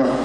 Lima.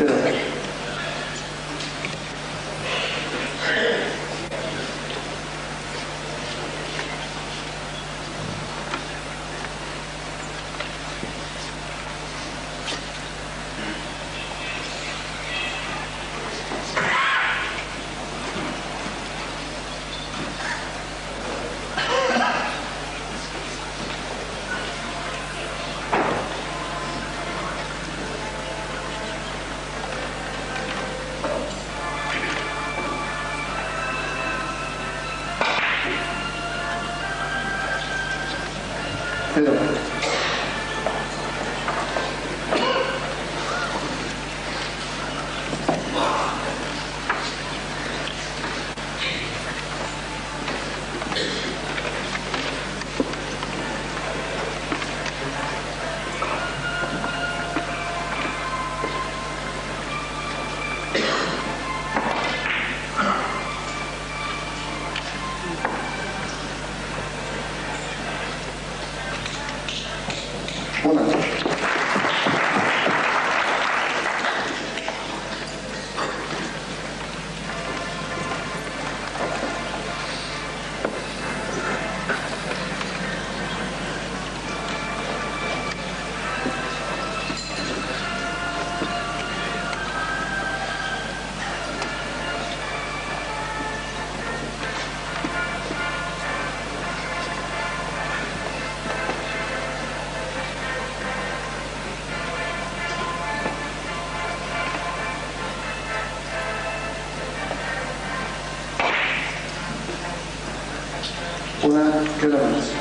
good. Good ones.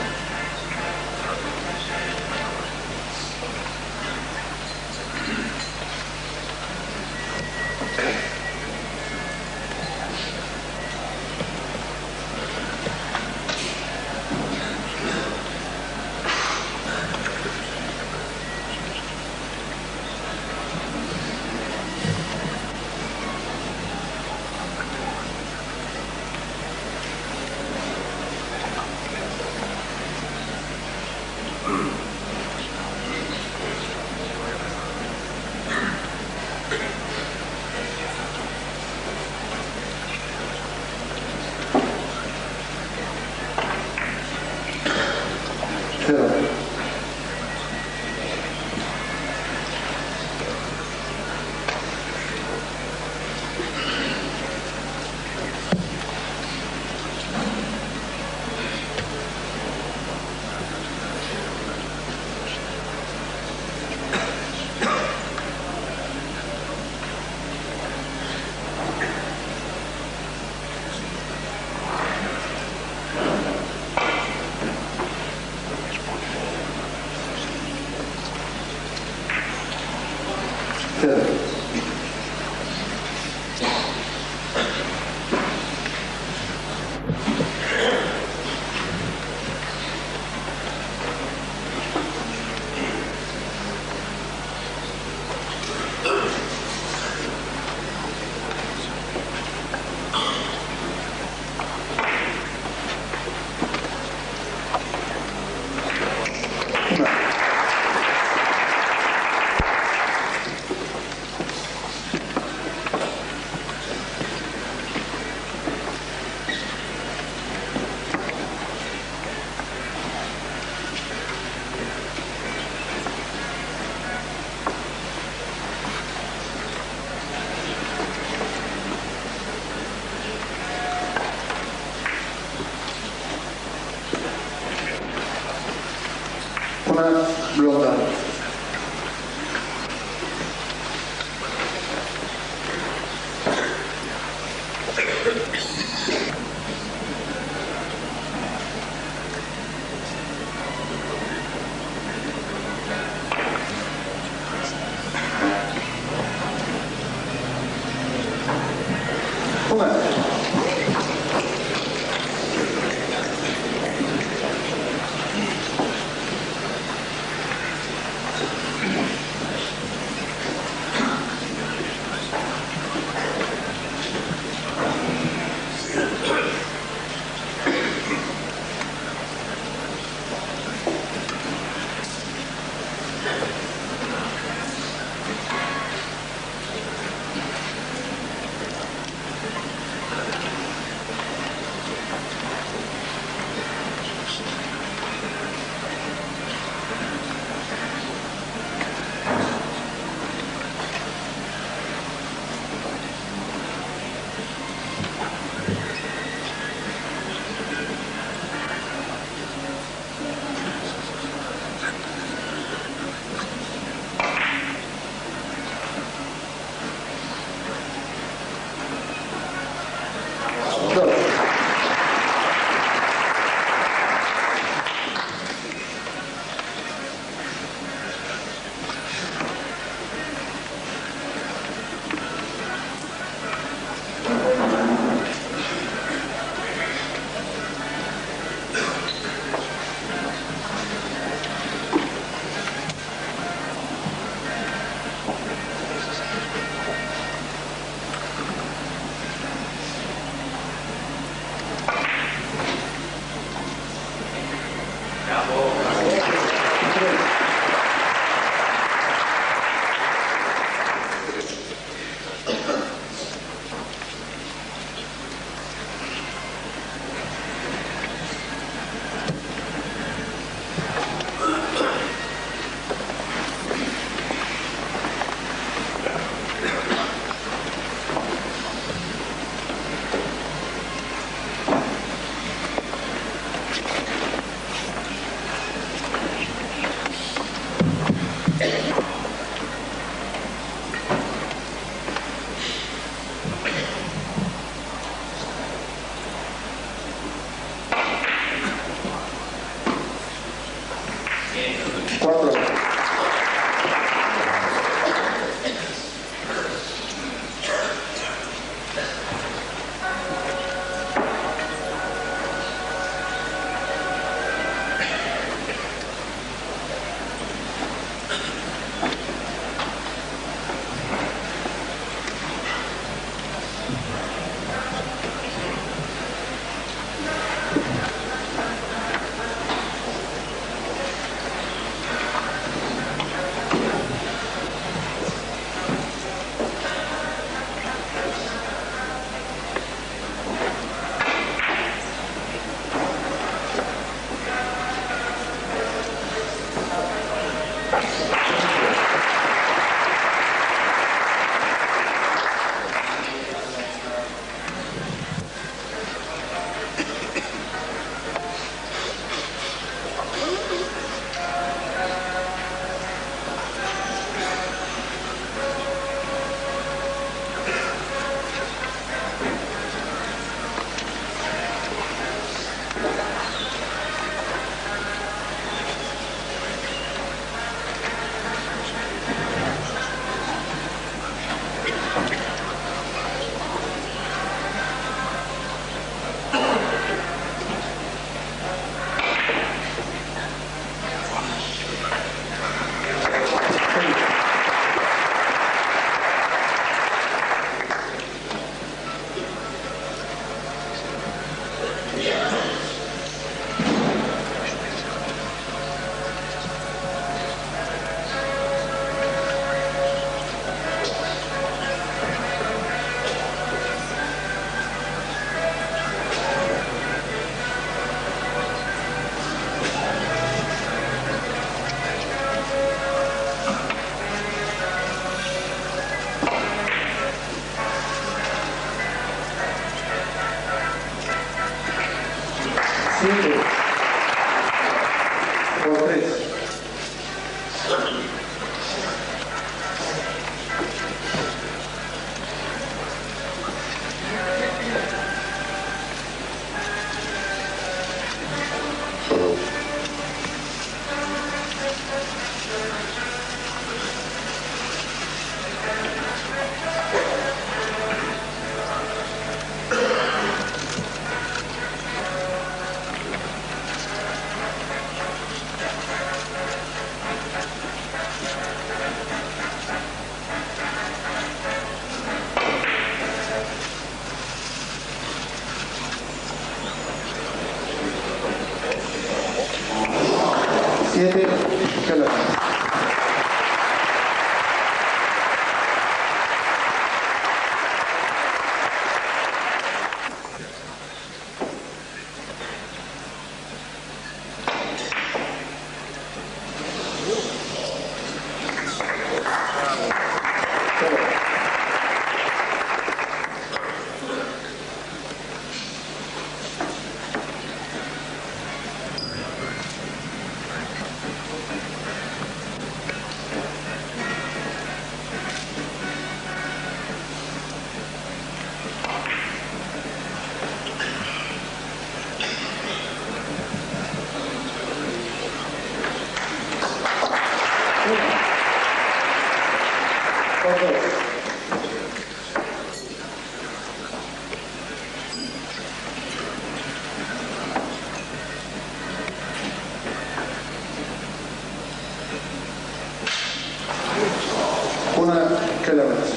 هنا كلمات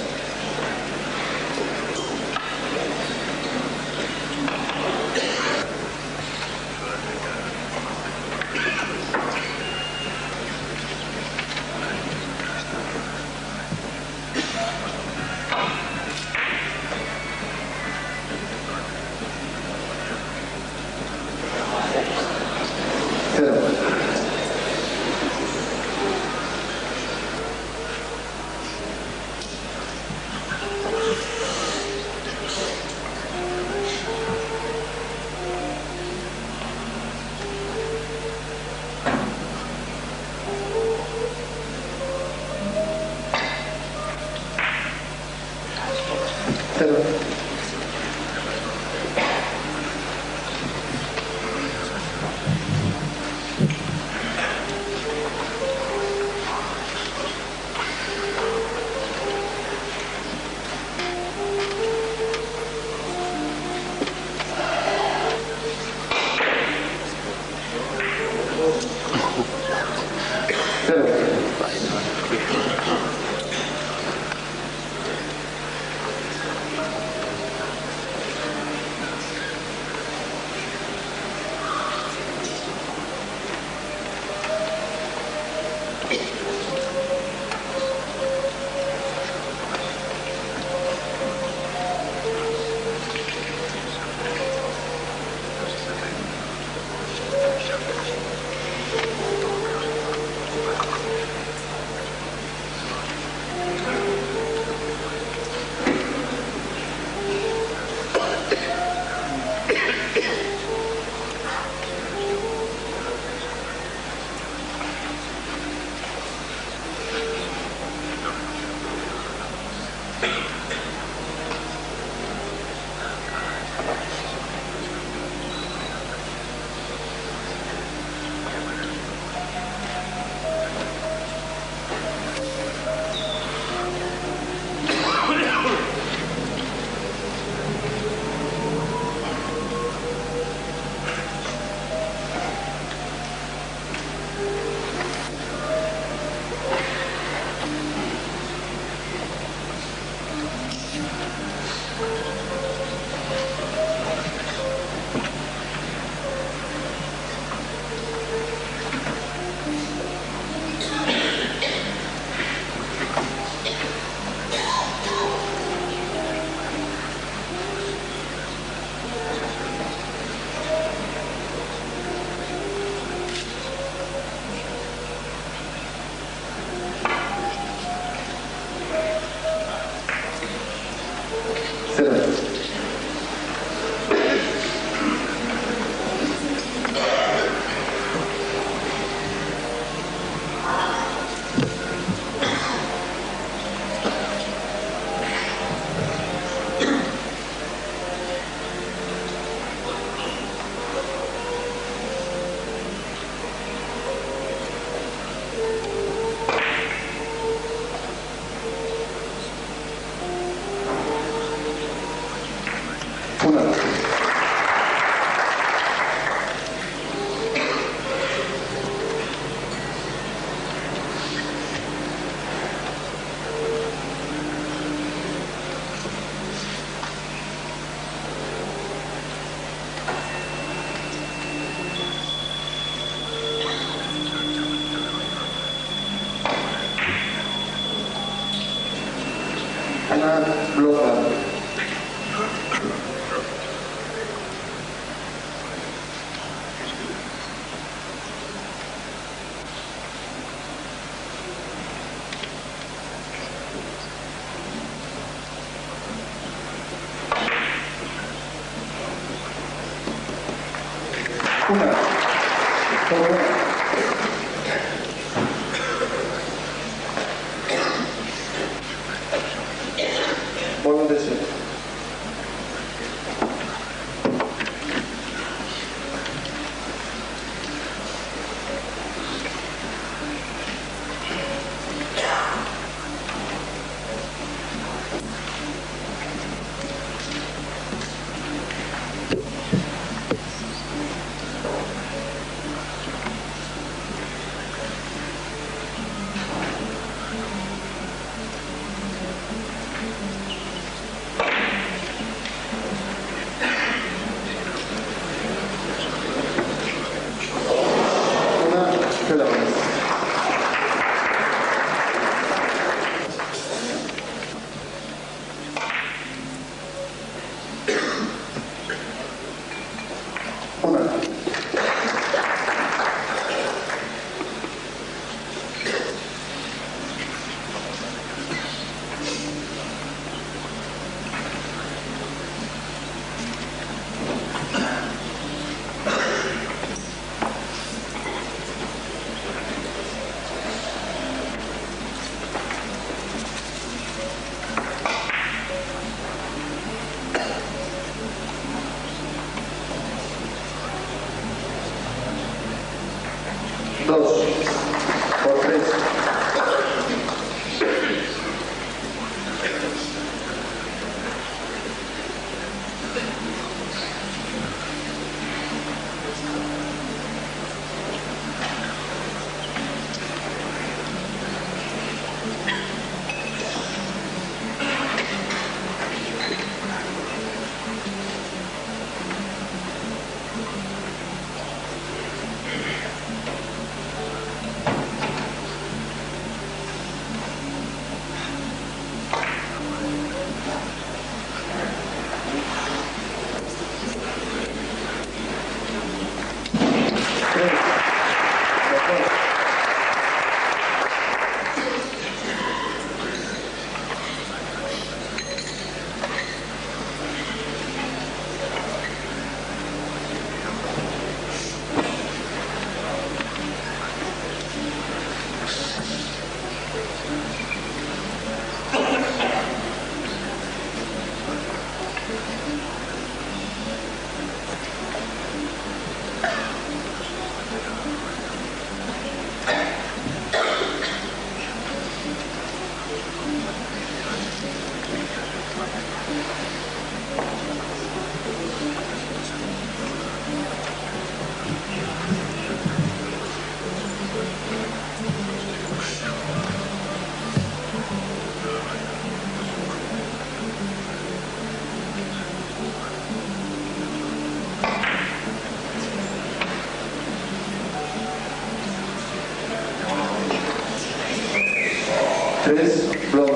this program.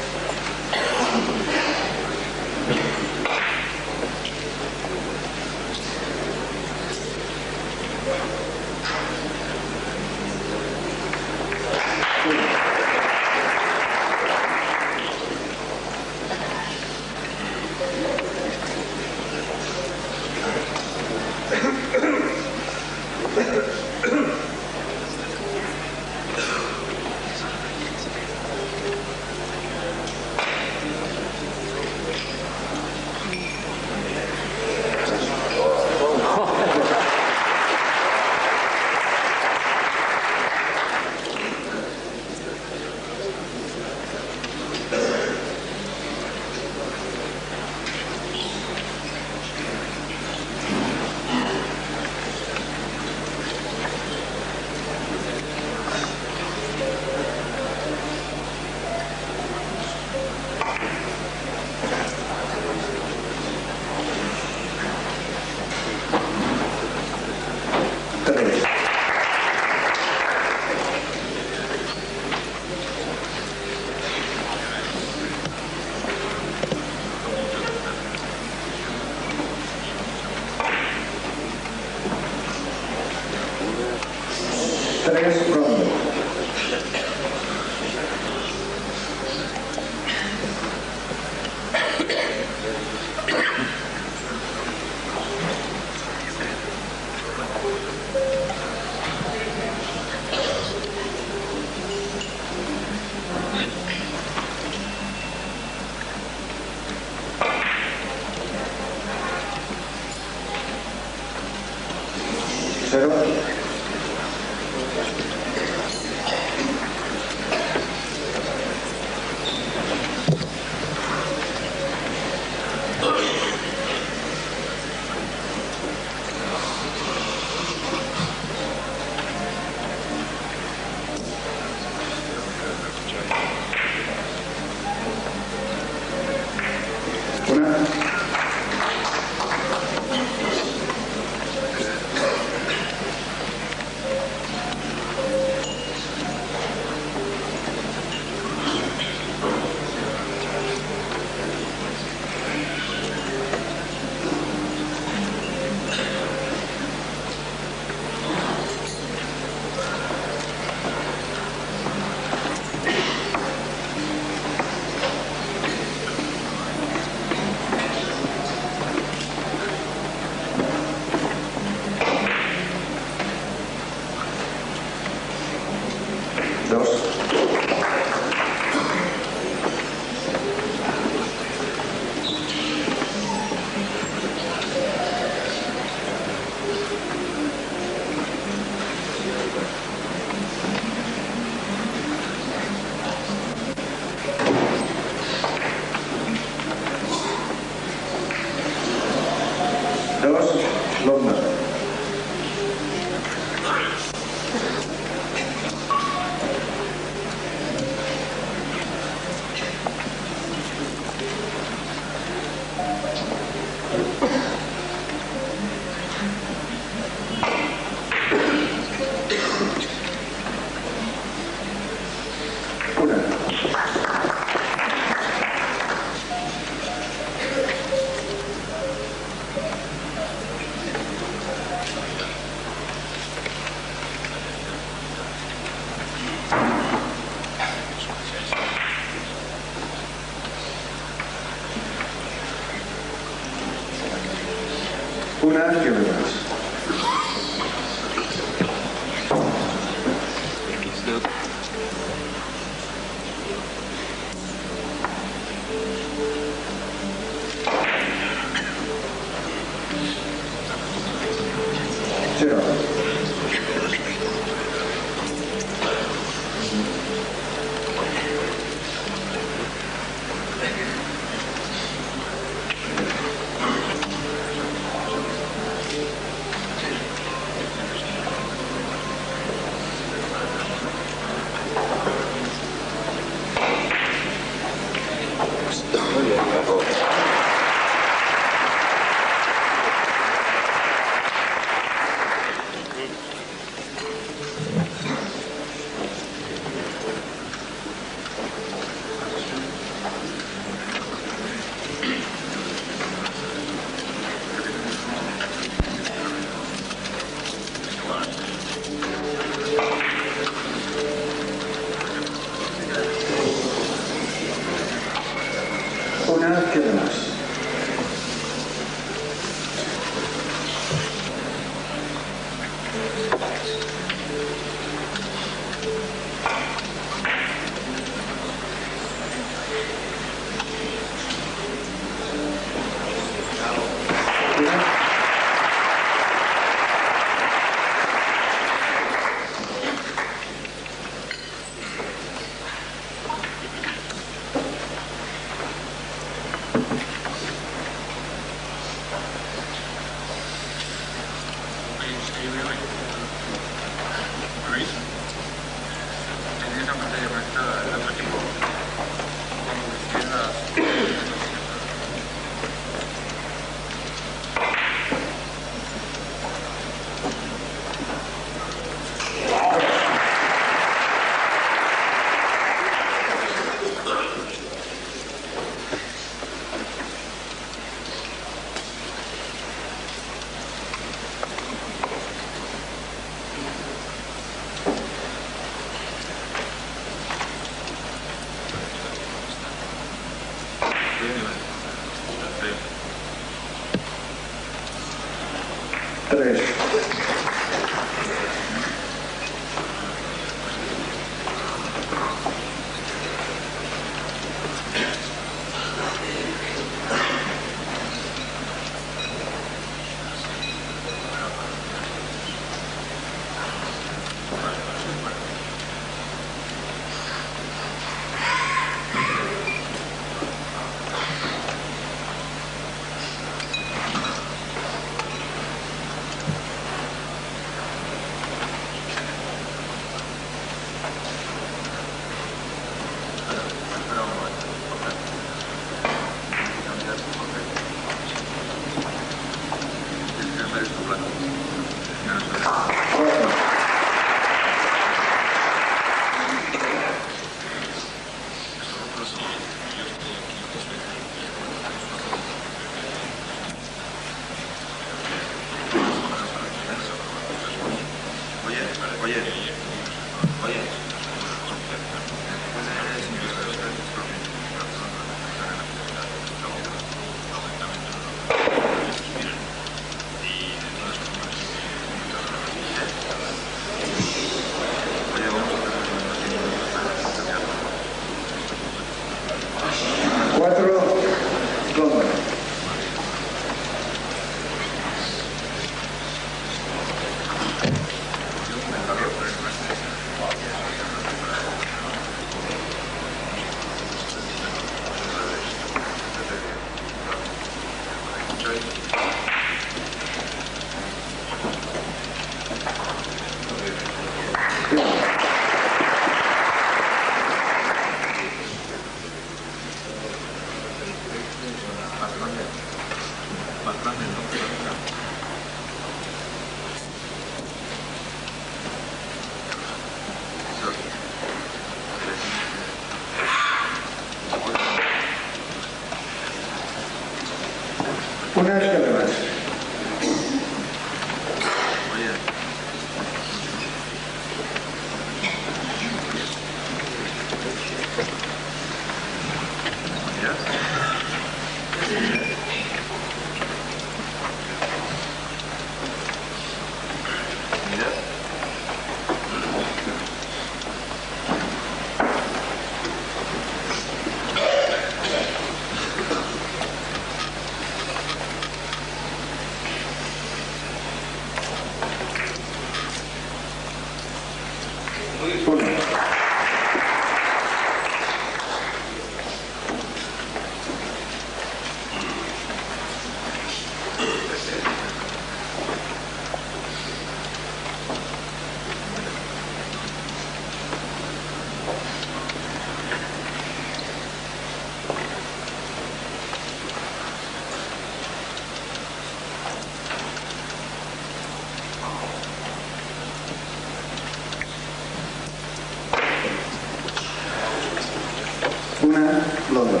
London.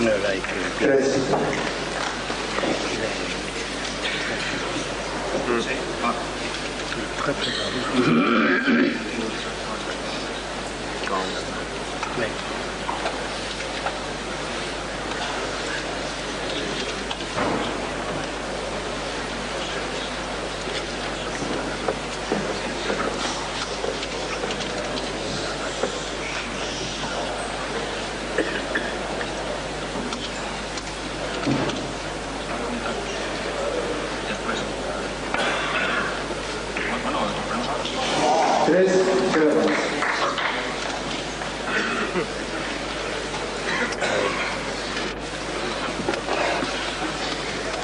Tres.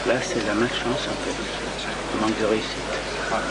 Là, c'est la malchance, en fait. Le manque de réussite. Vale,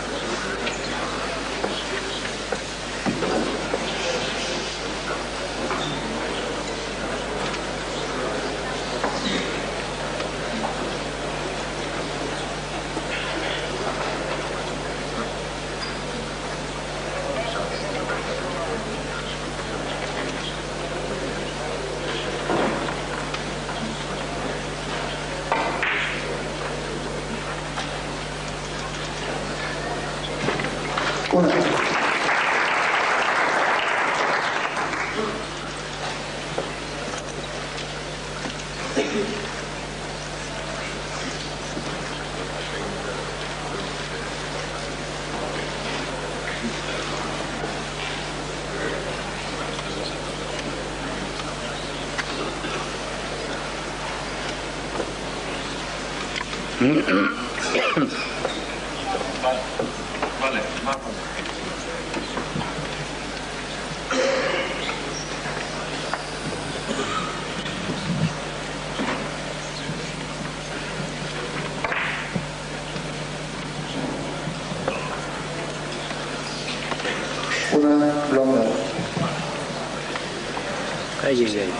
vamos. Una blonda. Ay, ay, ay.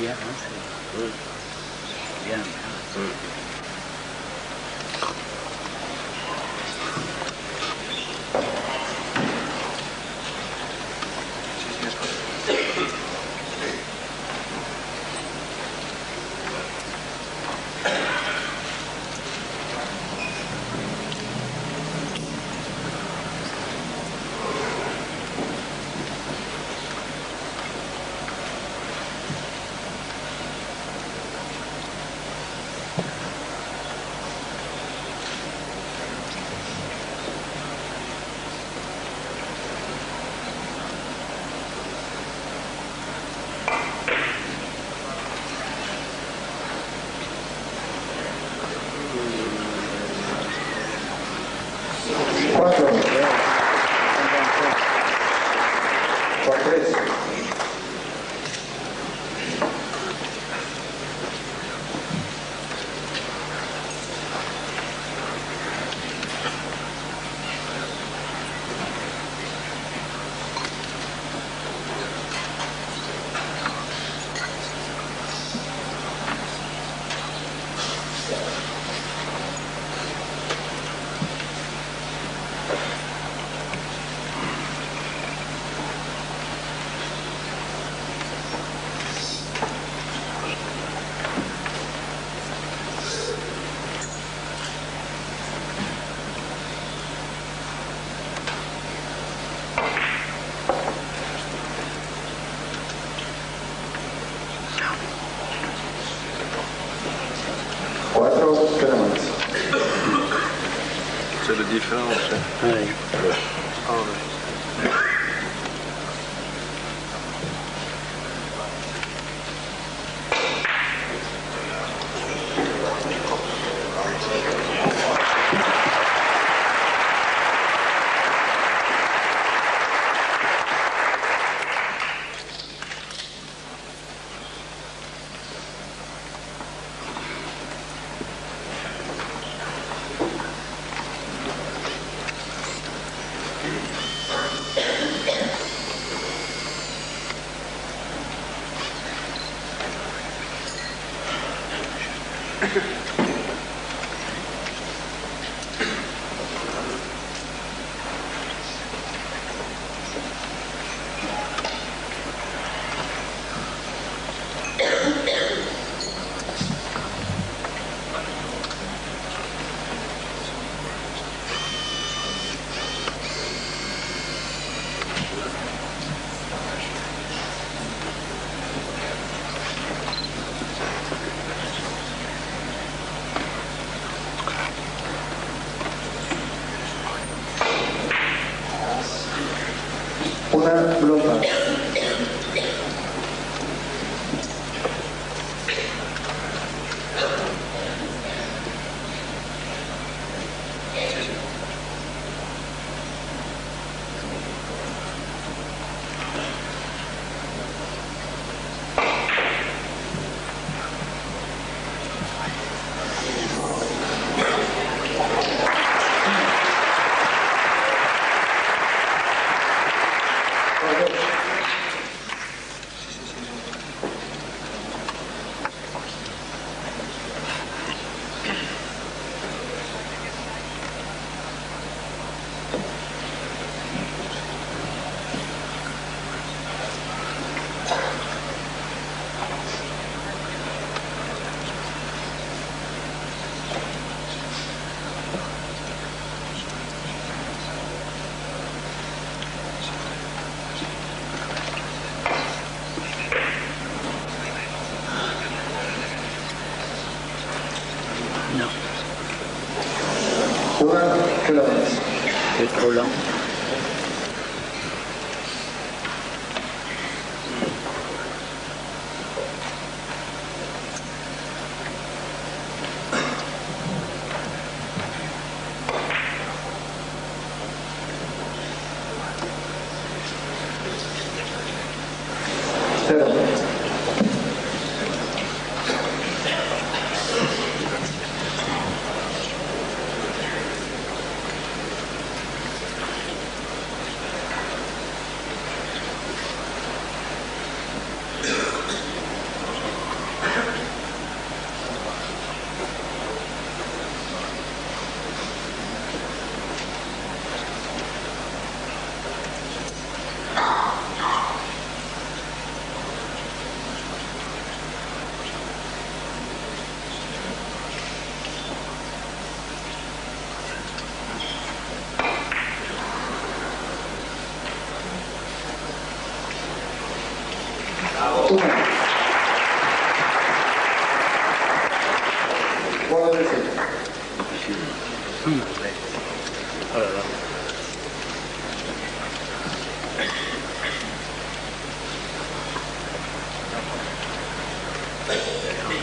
bien, ¿no? Sí. Bien, ¿no? Sí.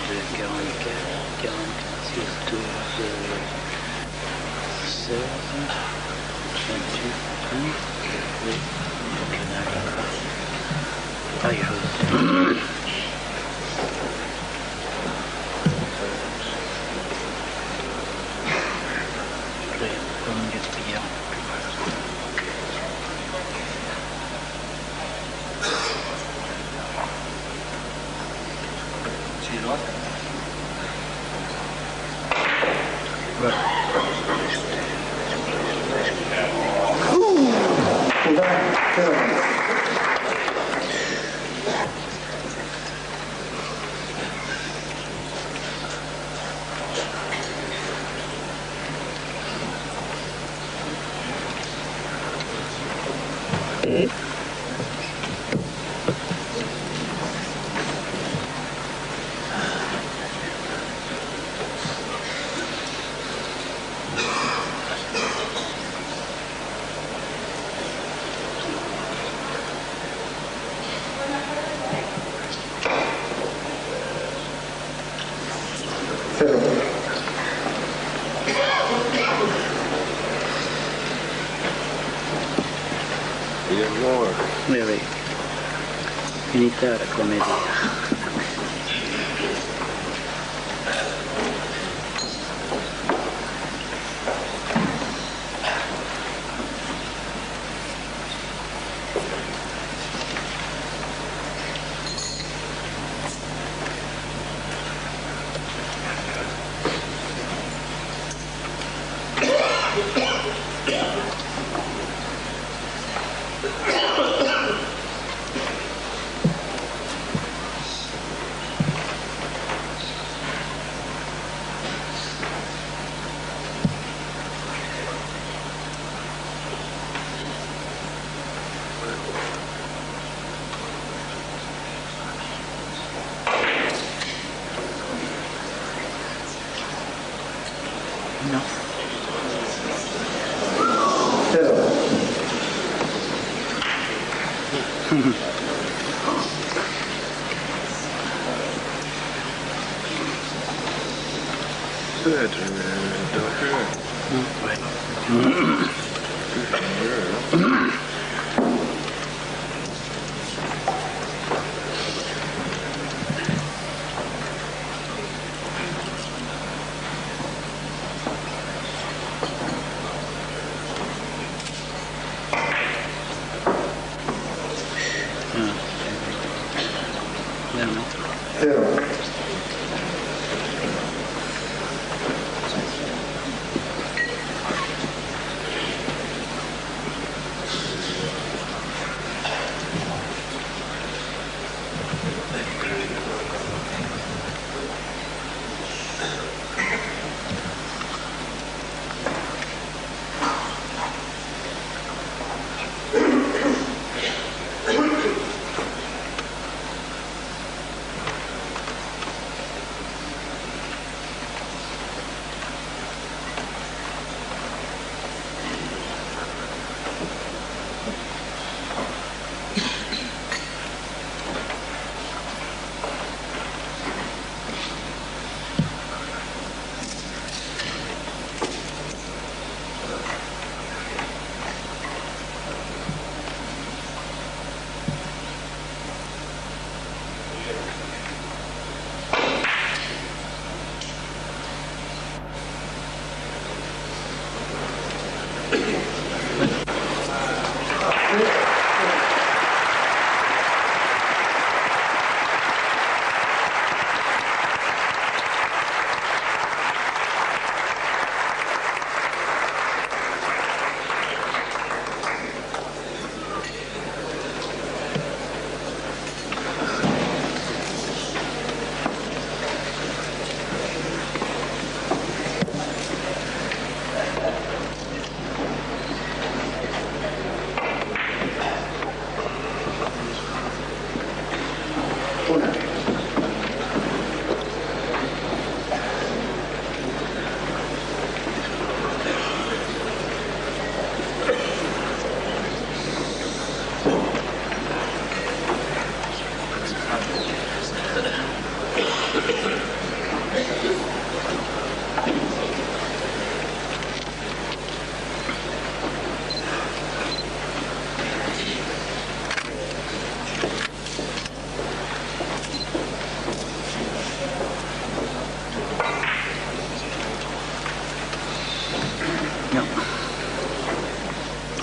de 44, 46, 12, 16, 28, 1, 2, 3, finita la commedia.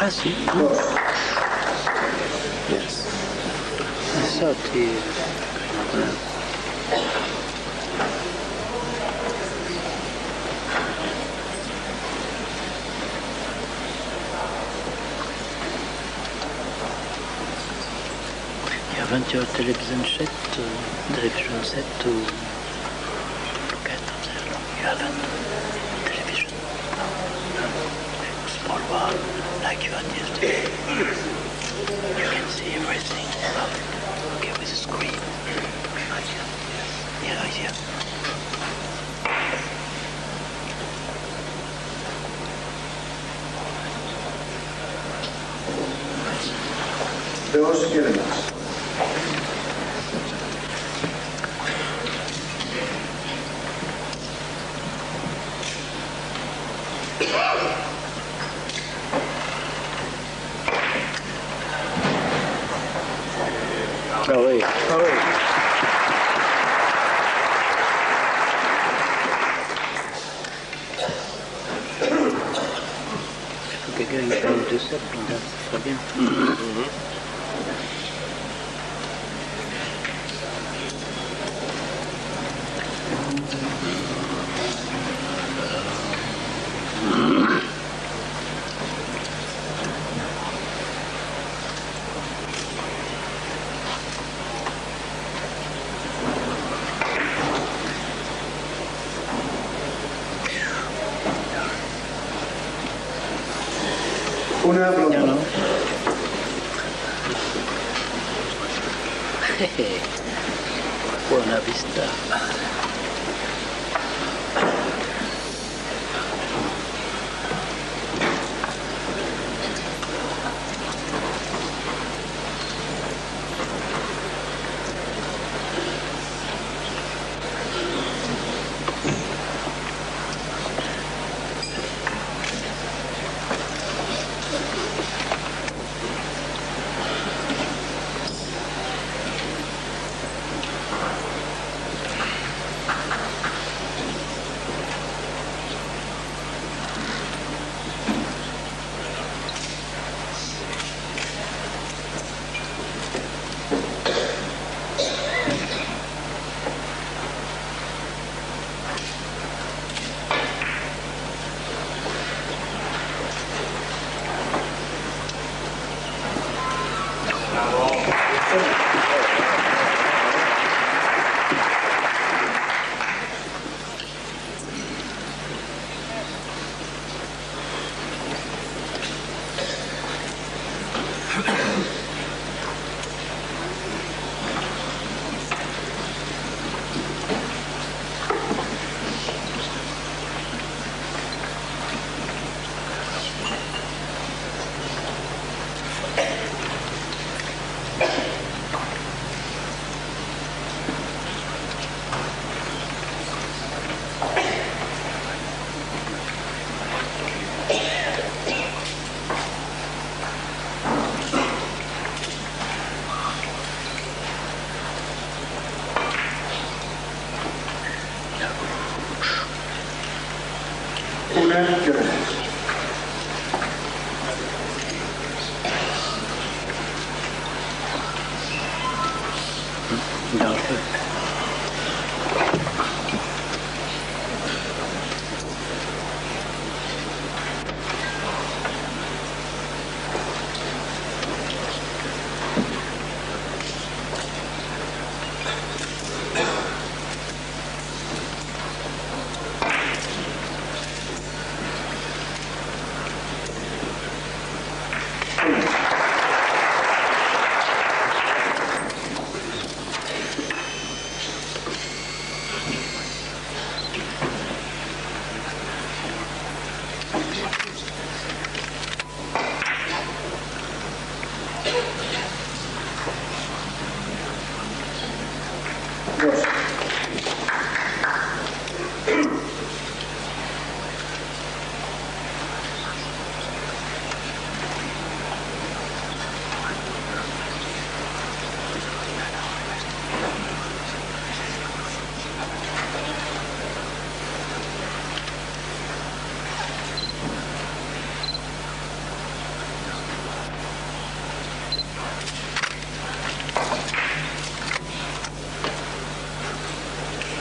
I see. Yes. I saw tears. Avem ce televiziune set, televiziune setul. Like you had yesterday. You can see everything. Okay, with the screen. Yeah, yeah. Those killing us.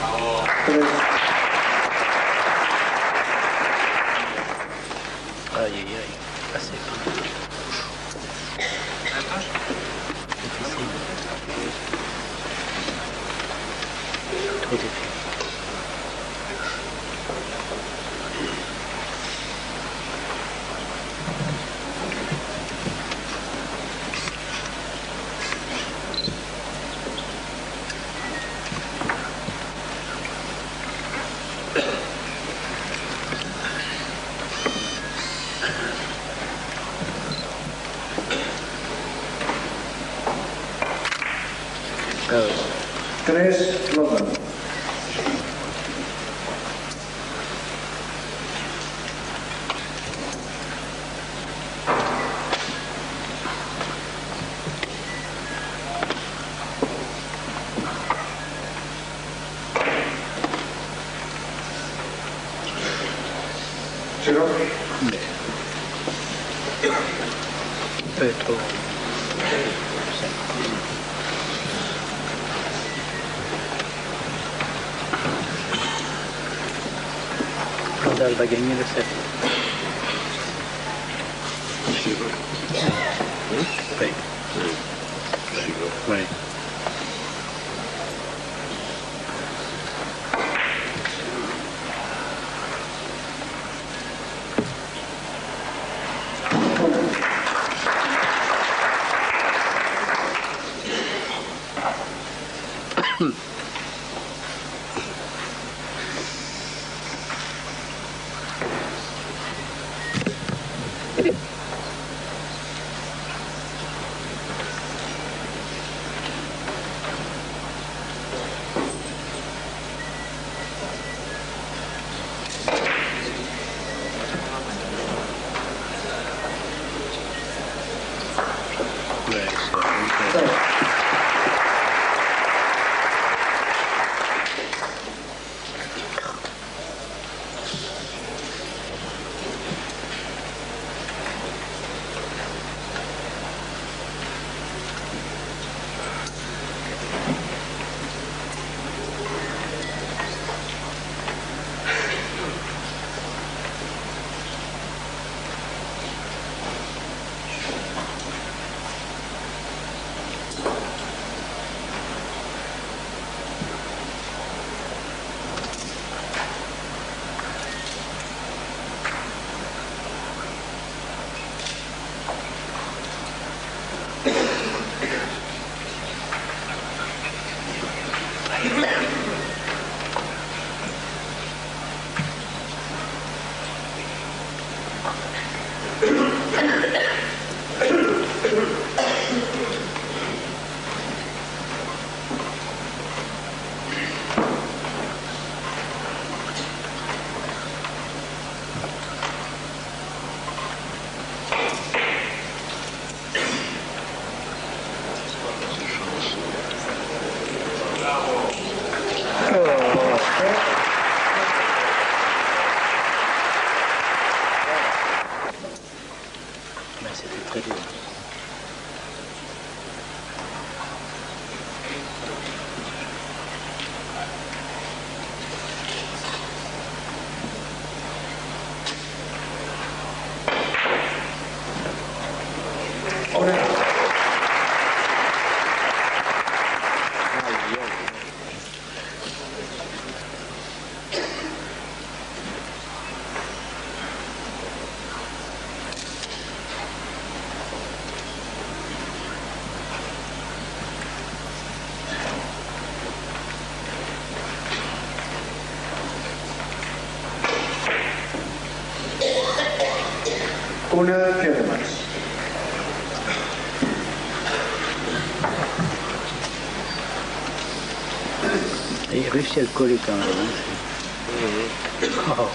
Bravo. Ay, ay, ay. Casi. Difícil. Muy difícil. Tres logros. ¿Cero? No. Petro. Dal bagiannya resep. Siapa? Baik. Siapa? Baik. Una piedra más. Hay Rusia alcohólica, ¿verdad? Oh.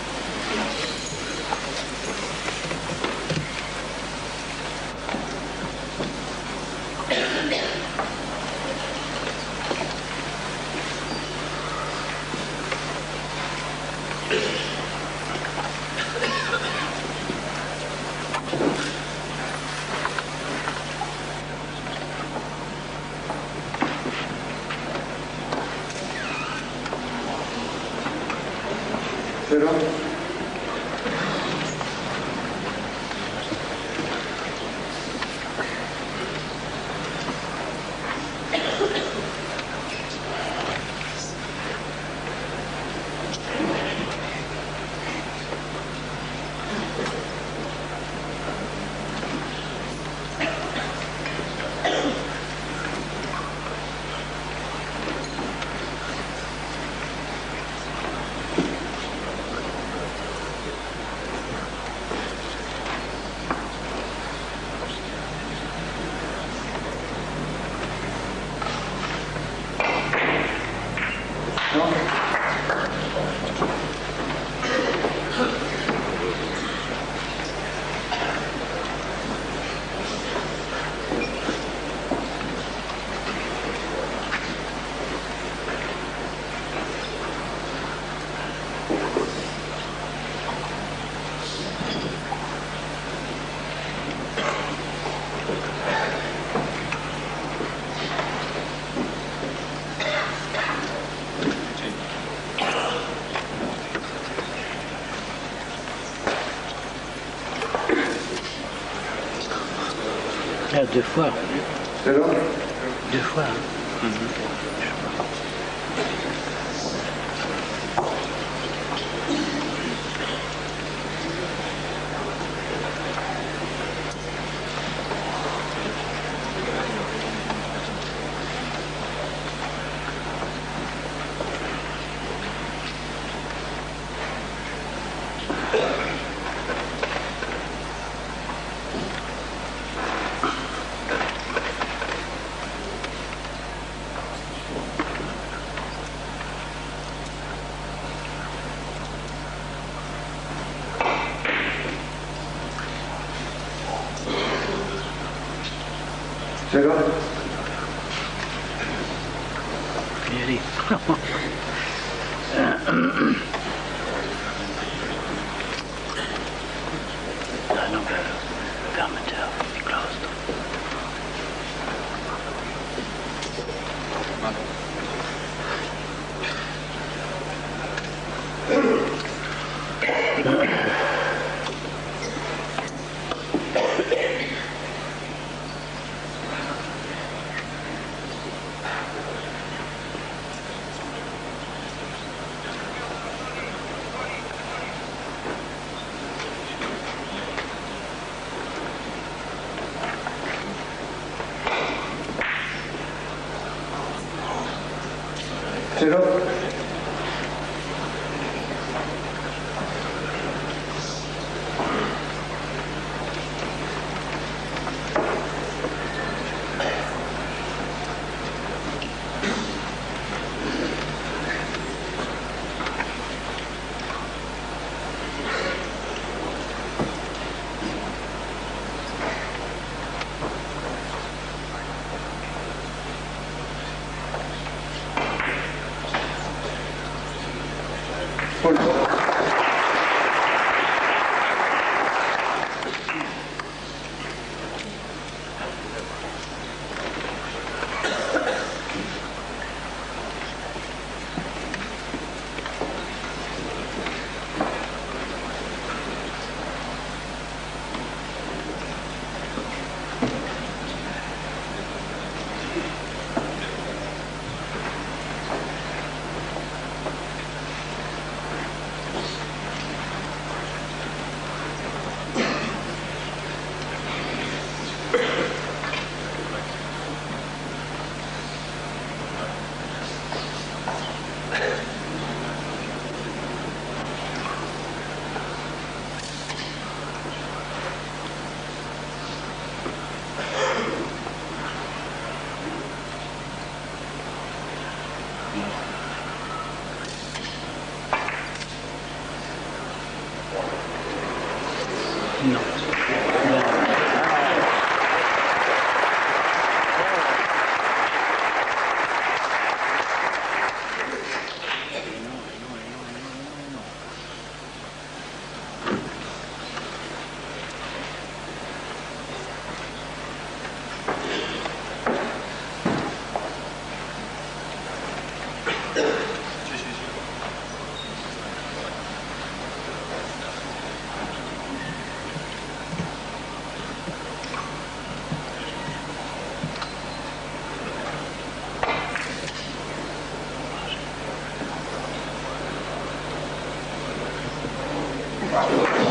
Pero deux fois. Alors deux fois. Thank you.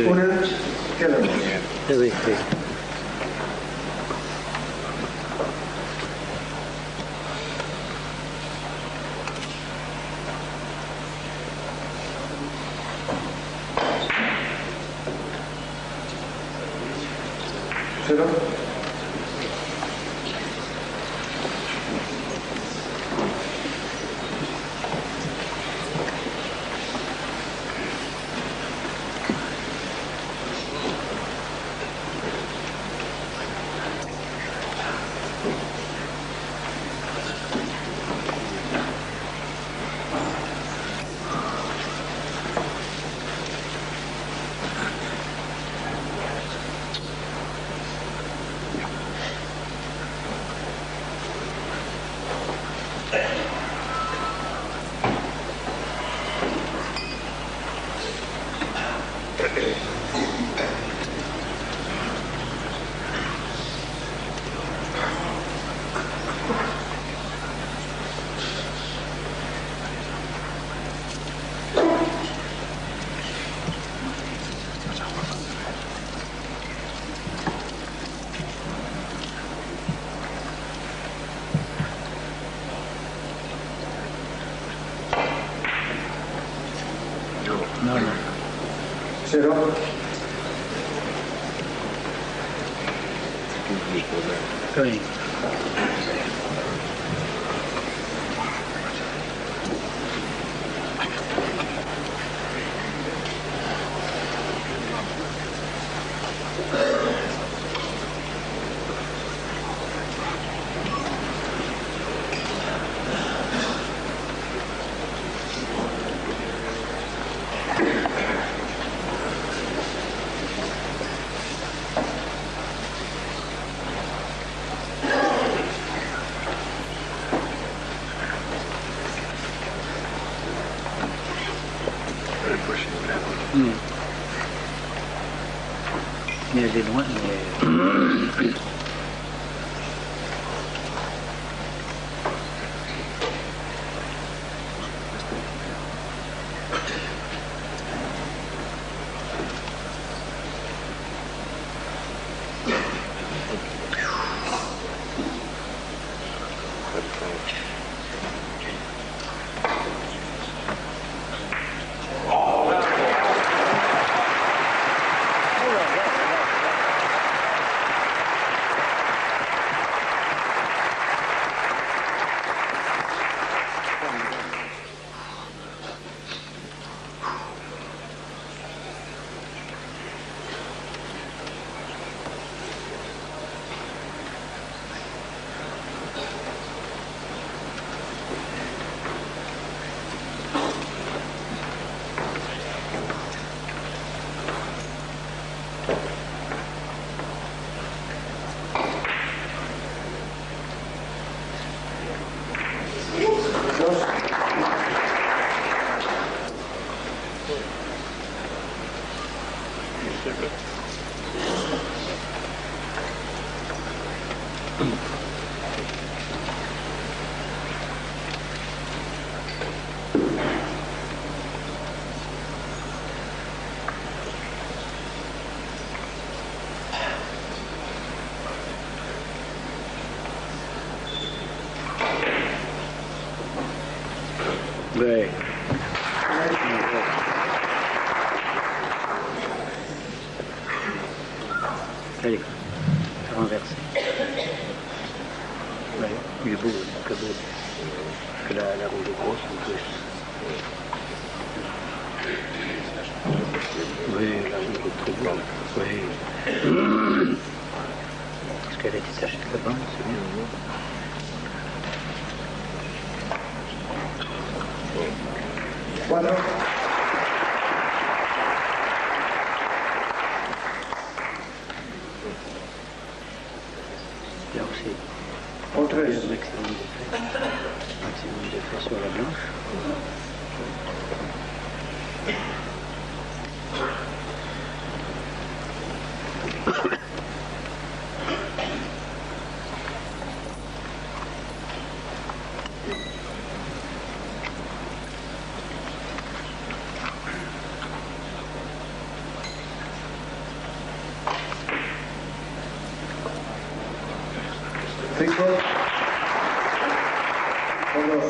Opponent, Kellerman. Elle est loin, mais... ricos son los...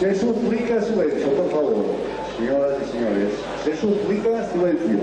Se suplica silencio, por favor, señoras y señores. Se suplica silencio.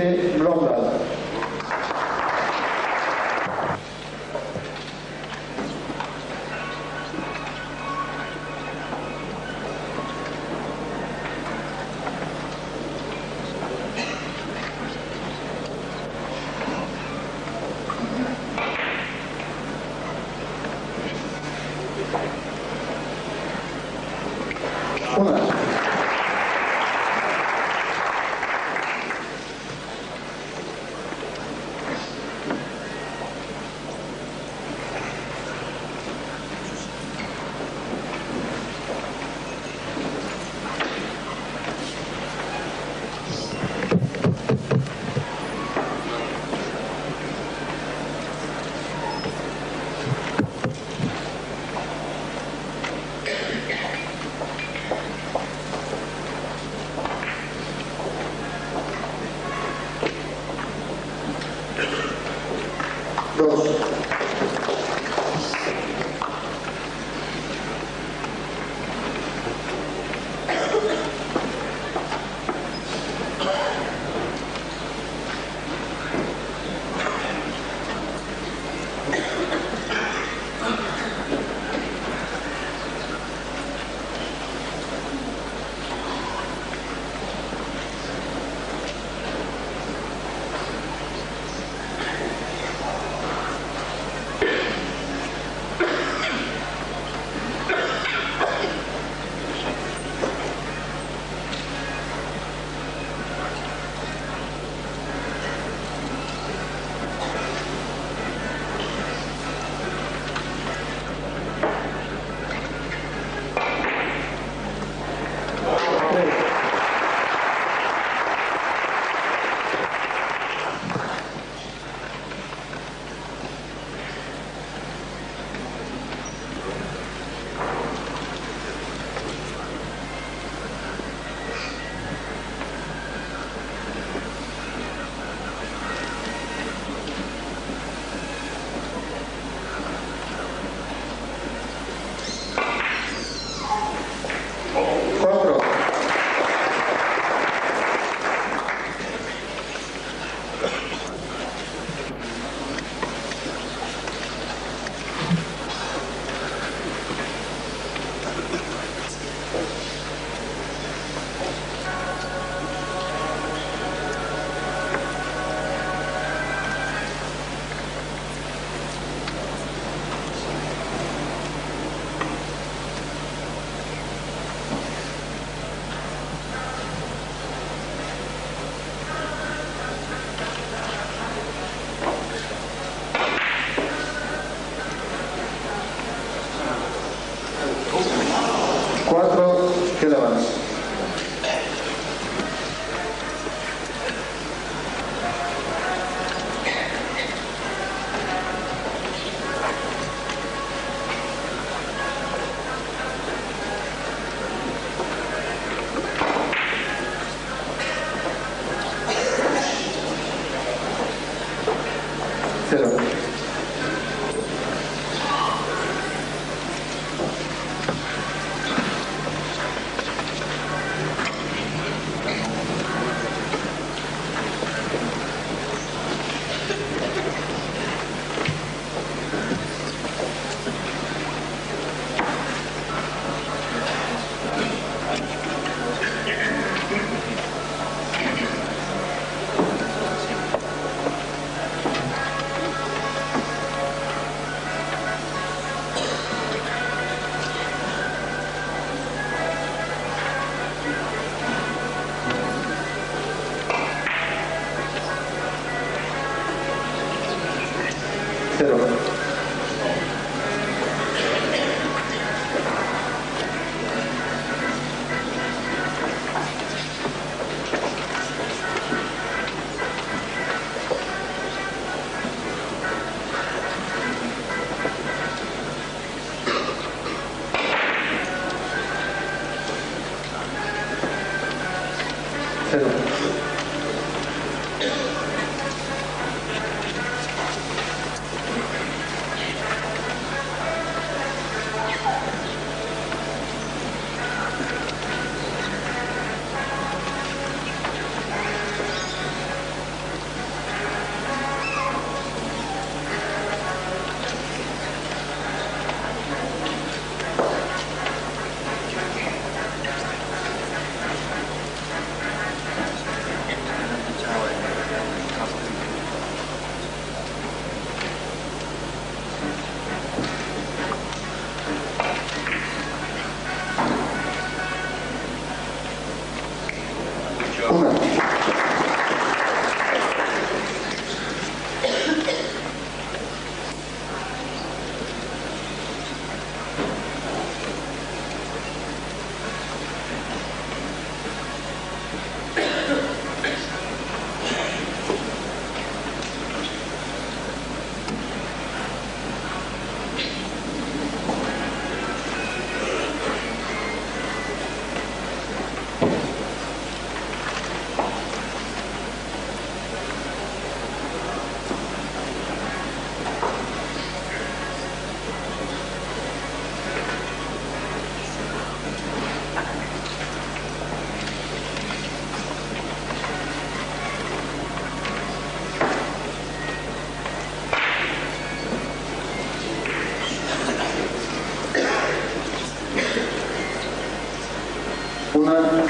c'était Blanc-Blaz.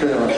cœur.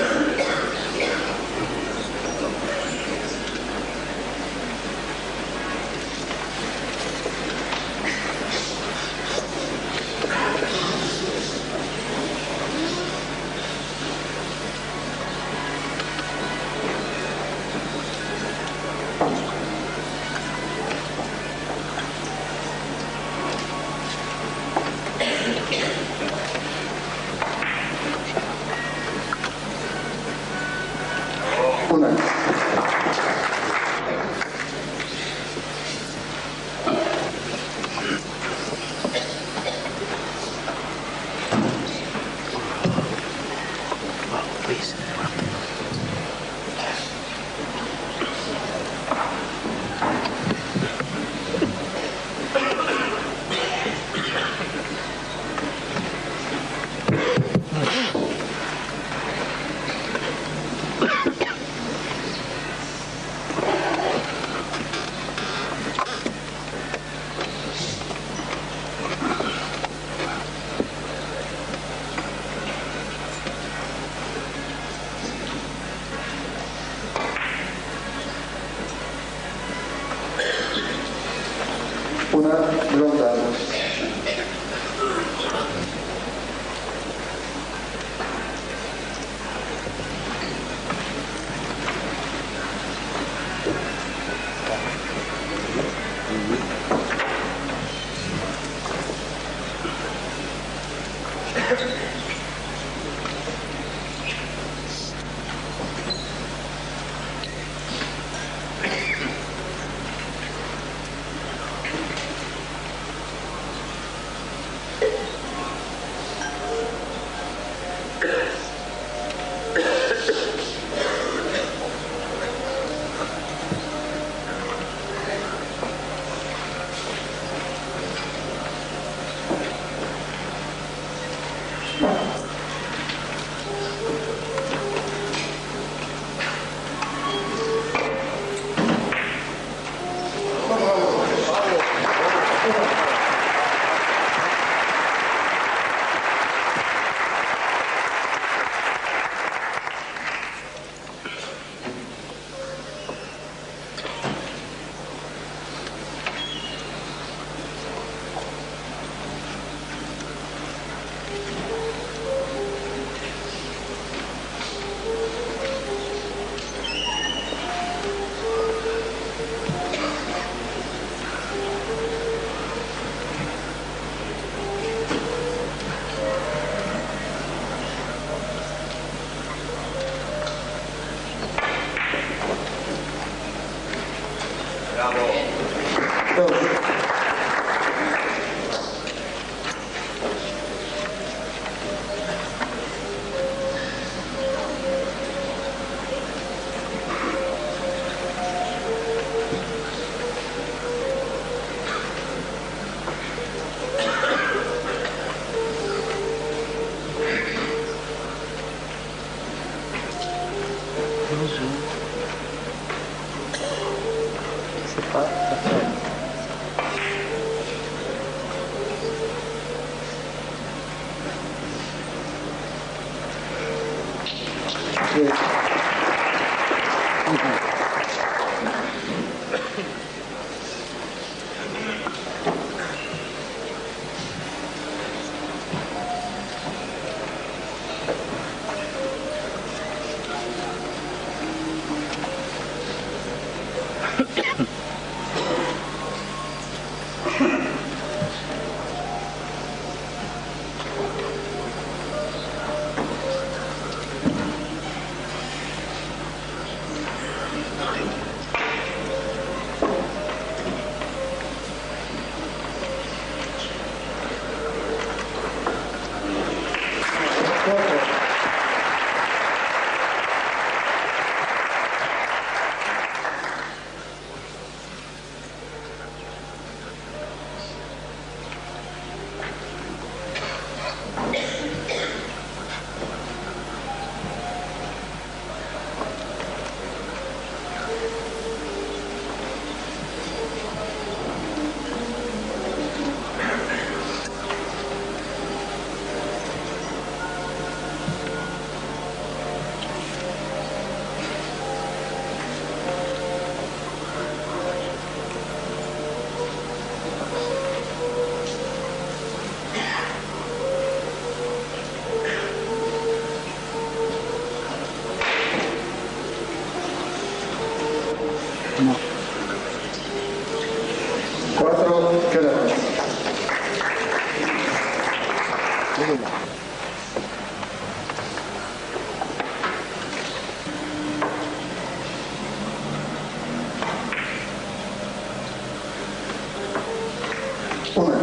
work.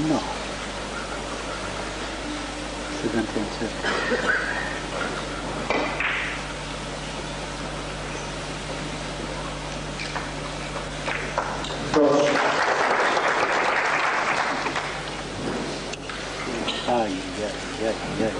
Non. C'est 21 siècle. Aïe, aïe, aïe, aïe.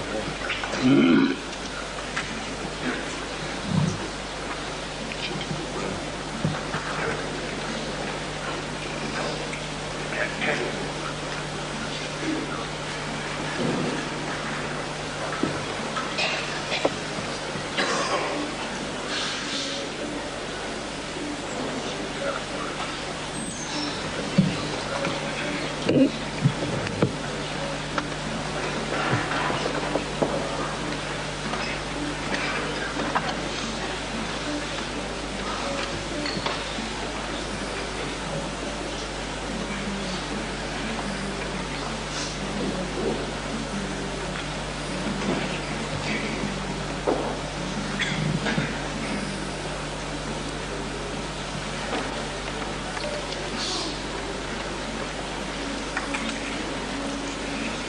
Dos,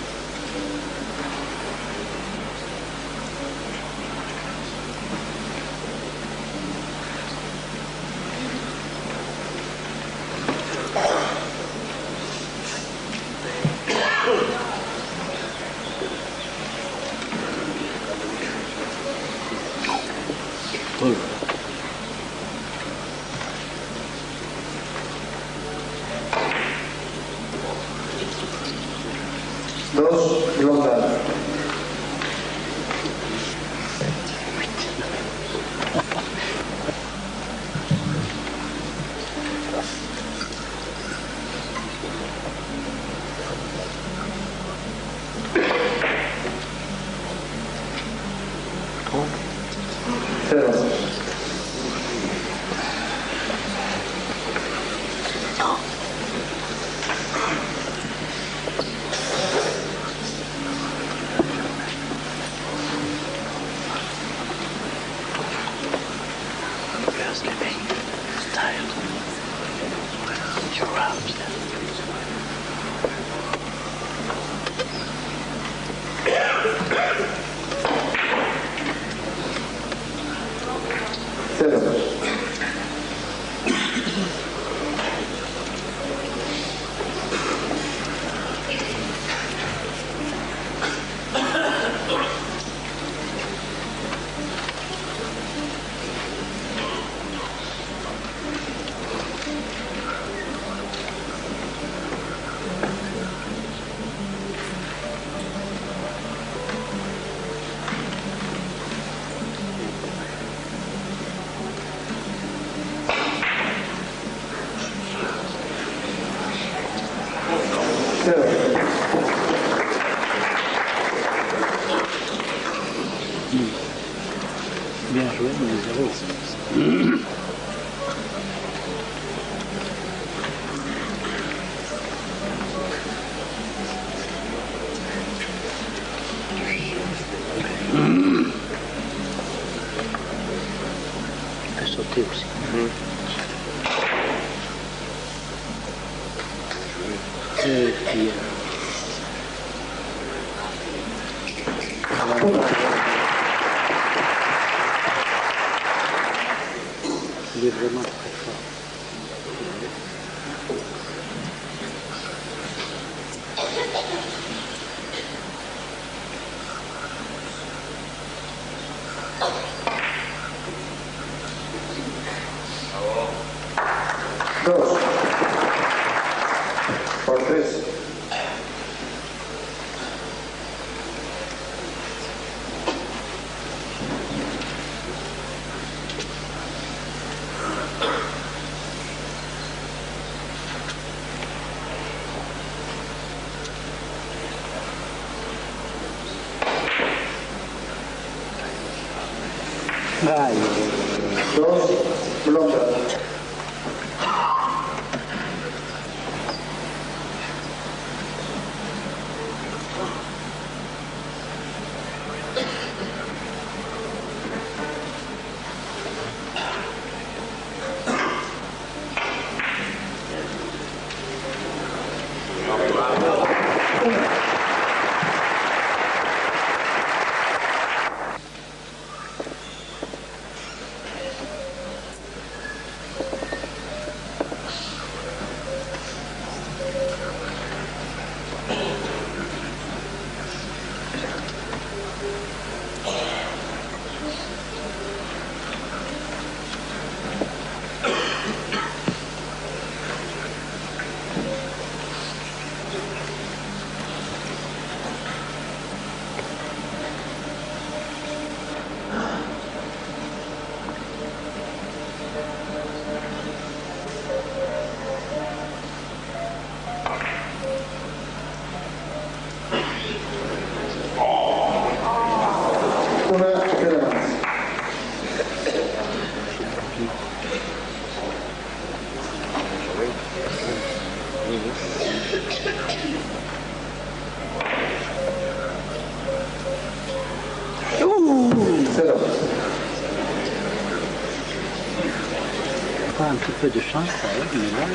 levantar. Cero. Bien joué, mais zéro. Il peut sauter aussi. Et puis... Il est vraiment très fort. Dos. Por tres. Dos, blondas. un petit peu de chance, ça aide, mais là,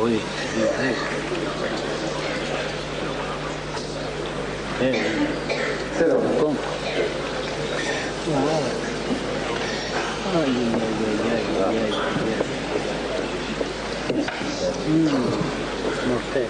oui, bien. C'est bon. Bon. Aïe, aïe, aïe, aïe, aïe. Mortel.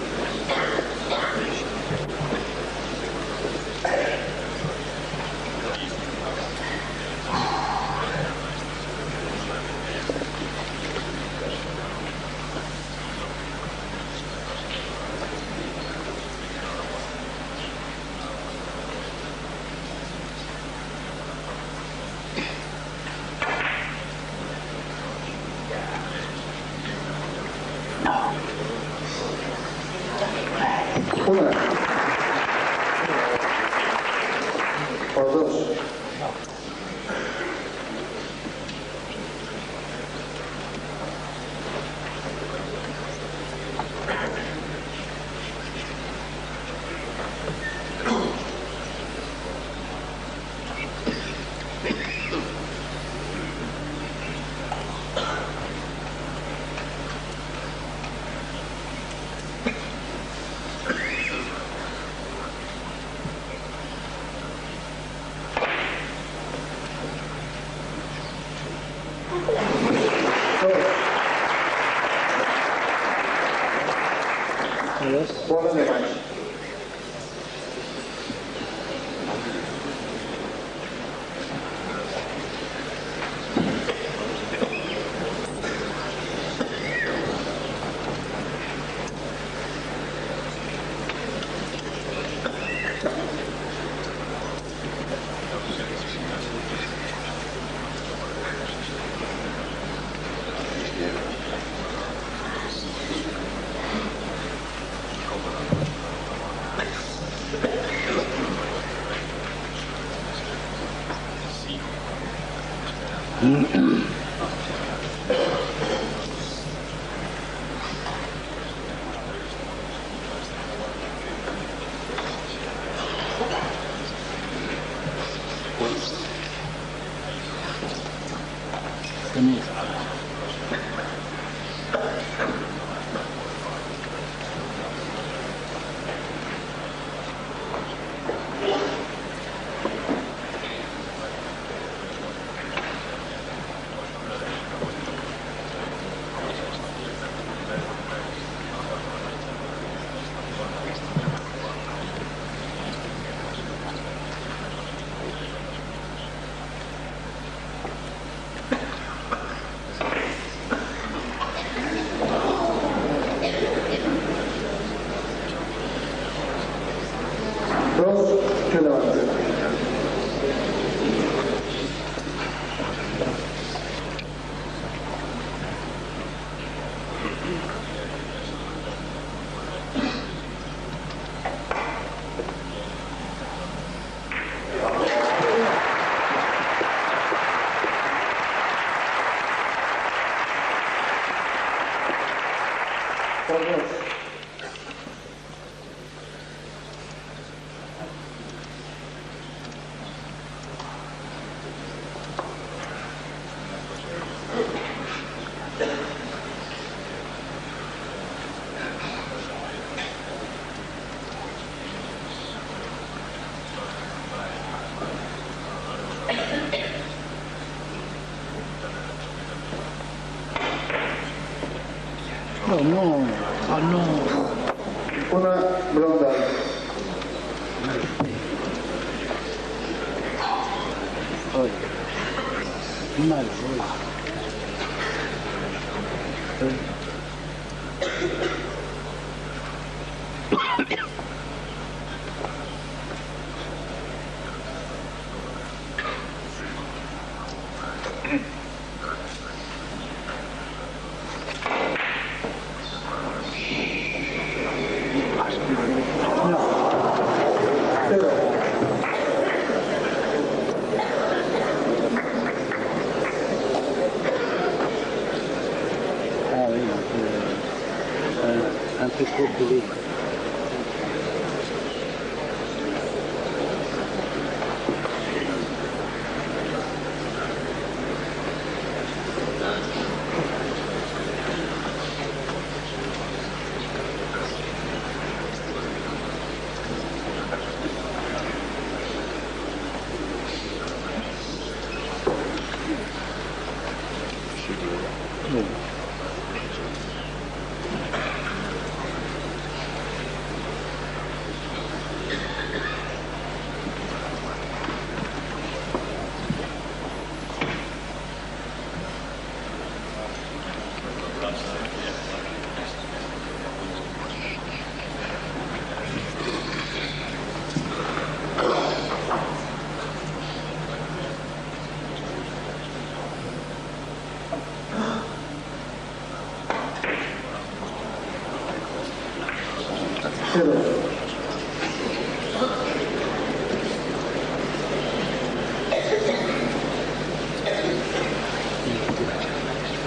对不对？Elle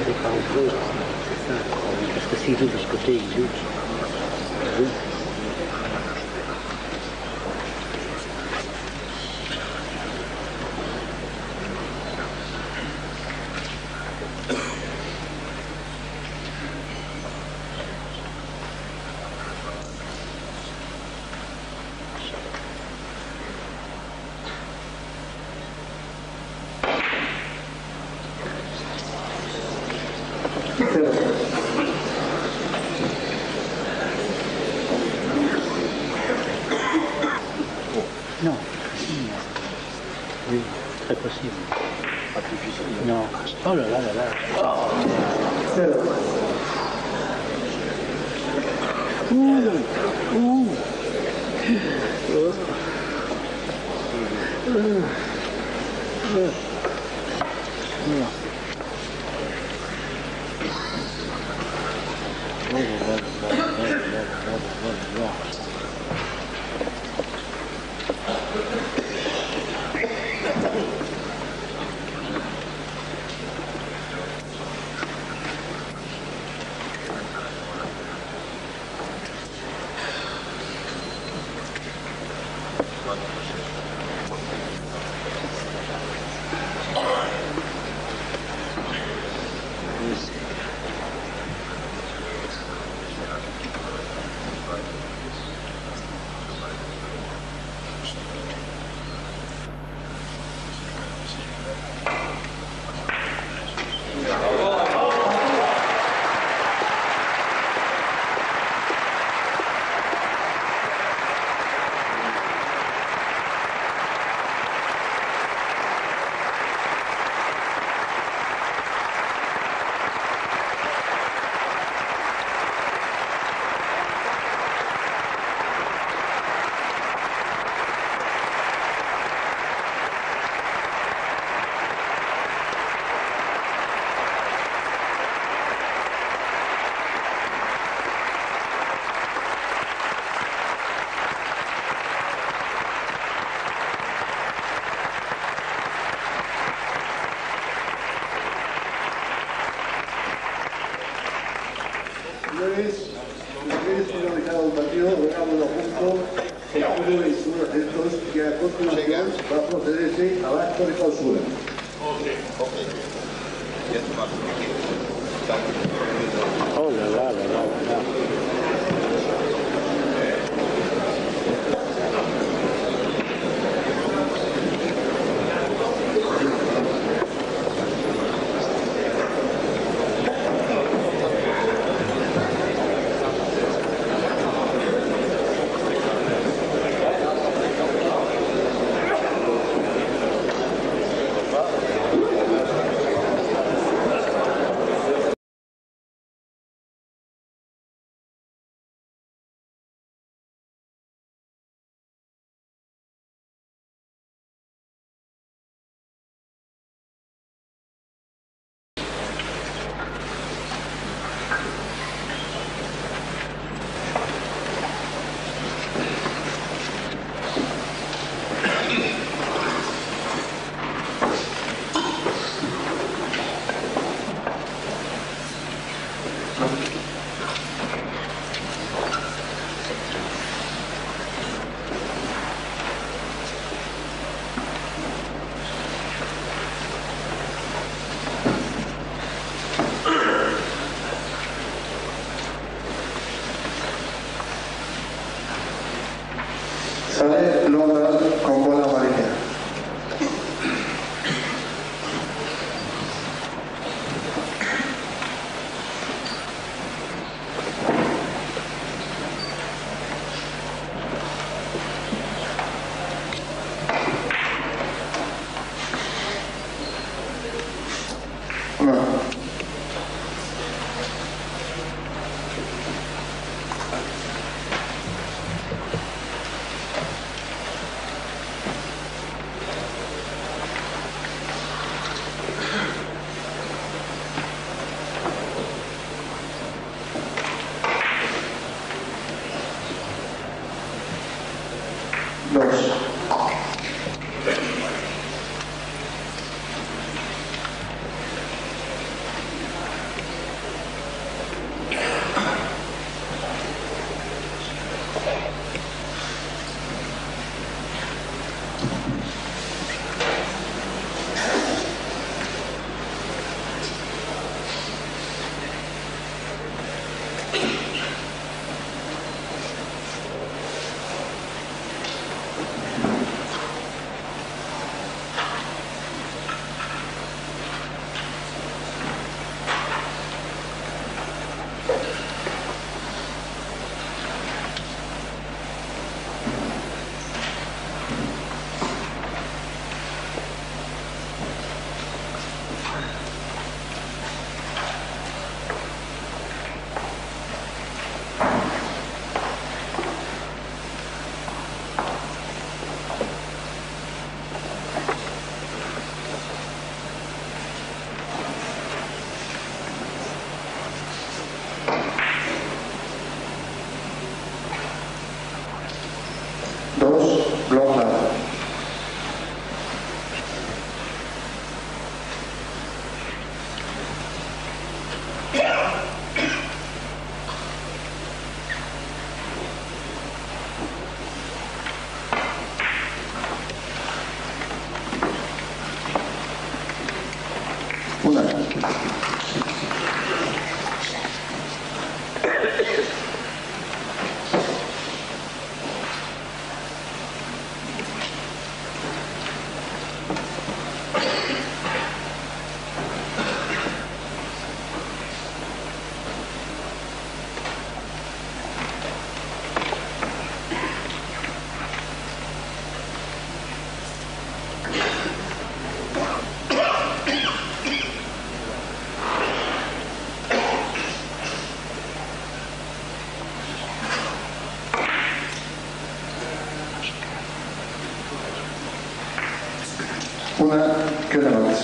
n'est pas ouverte, c'est ça, parce que s'il joue de ce côté, il joue. Oui. una caravana.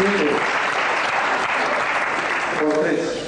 5 por 3.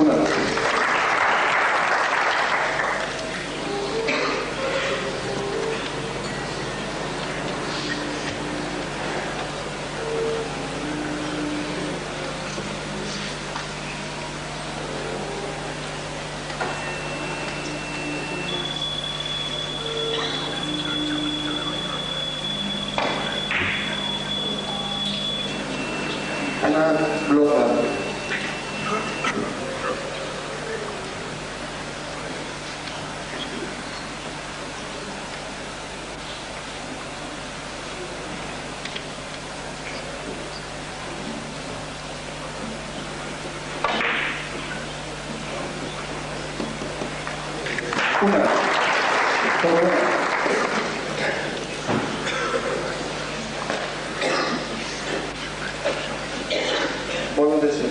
una vez. Она плохо. Una. Puedo decir.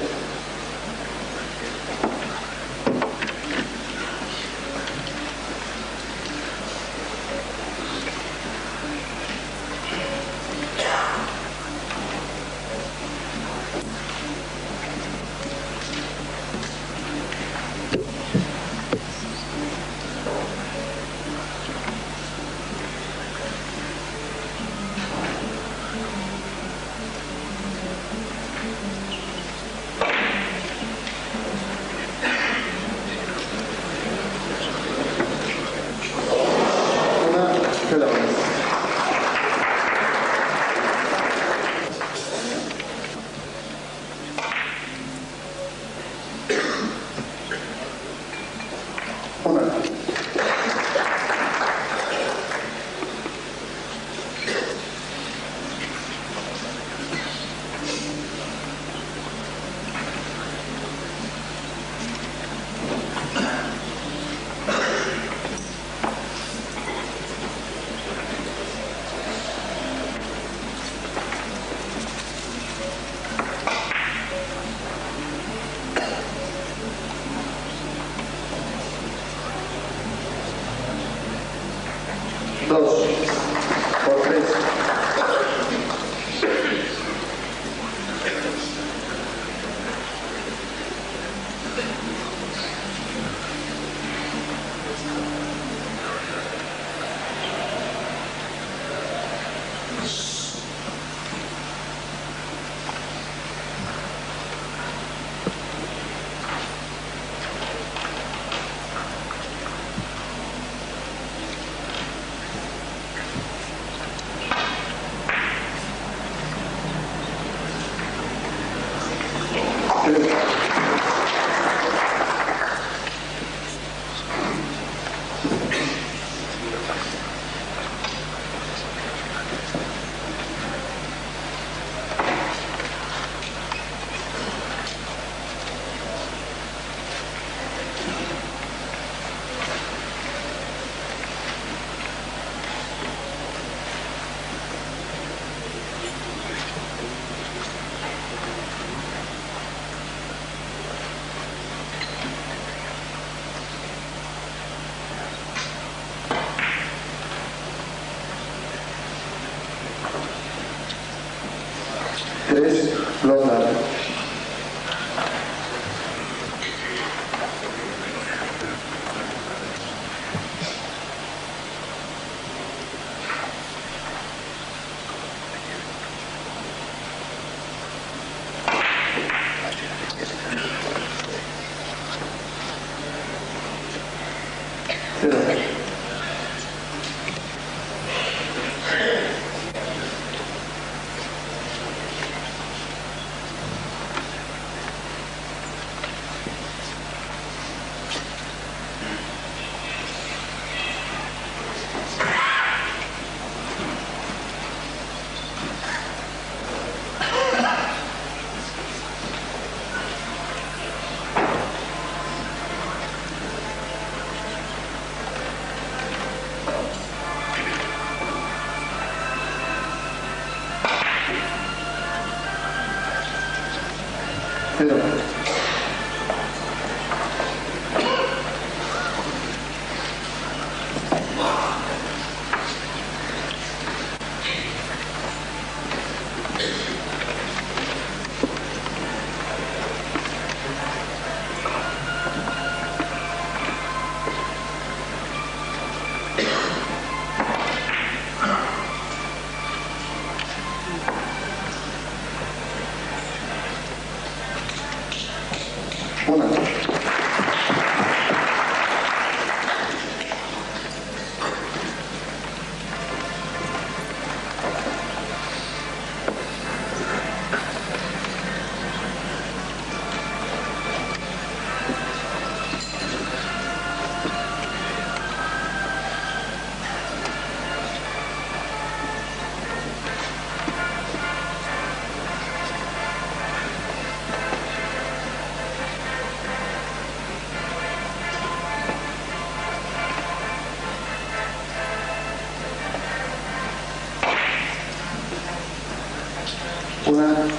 Una.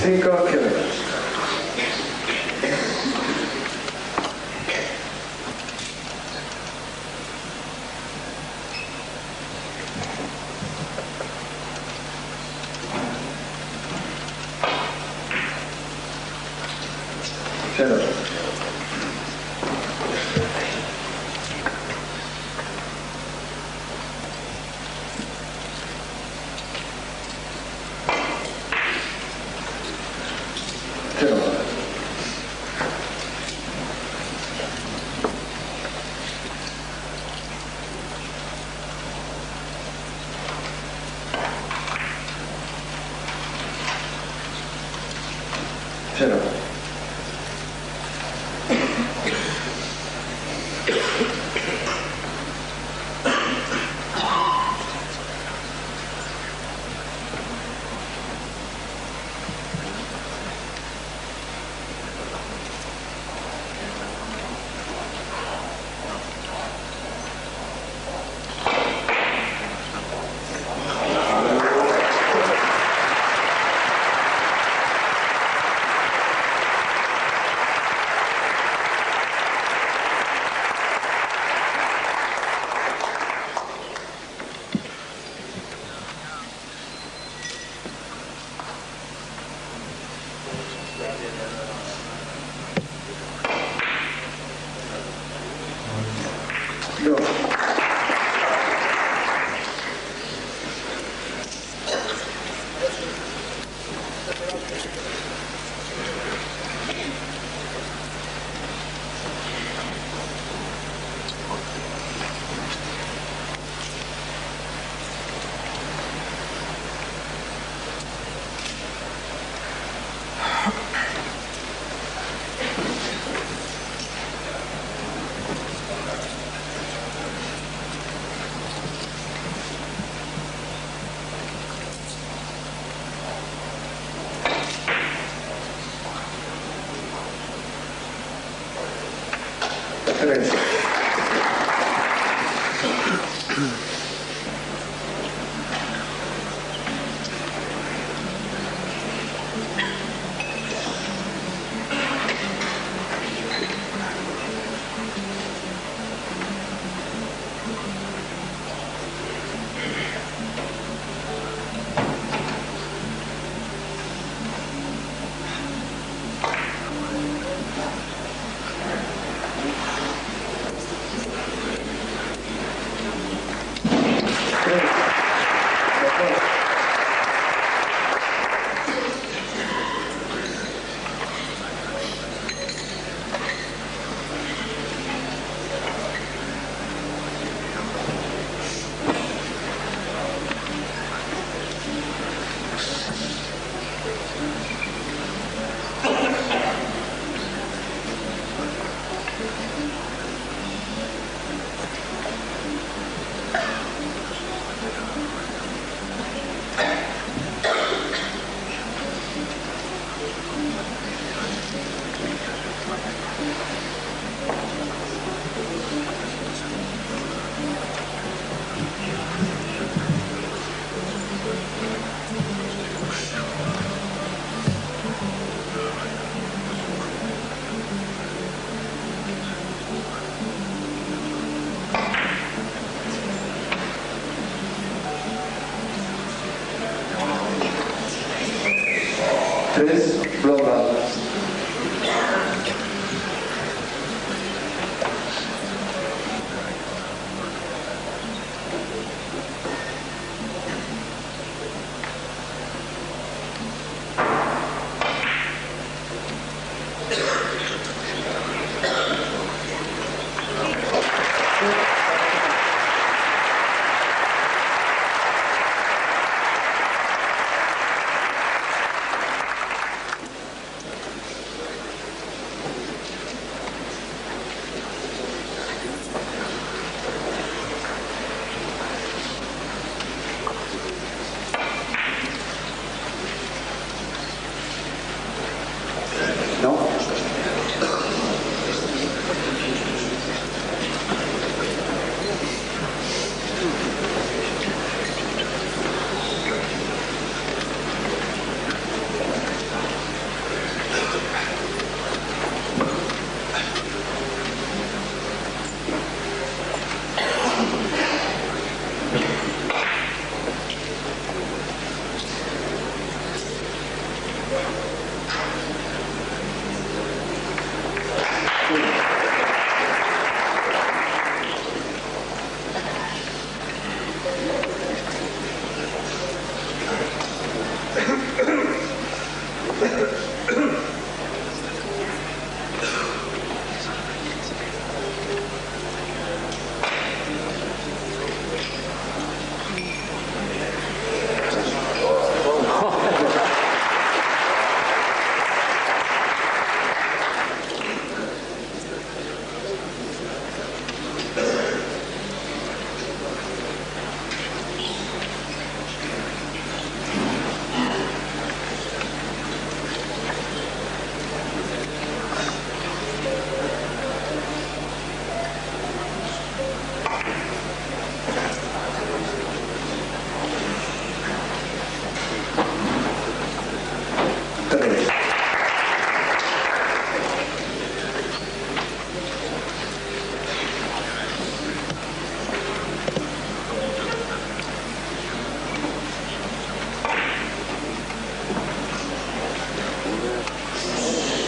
Think of it.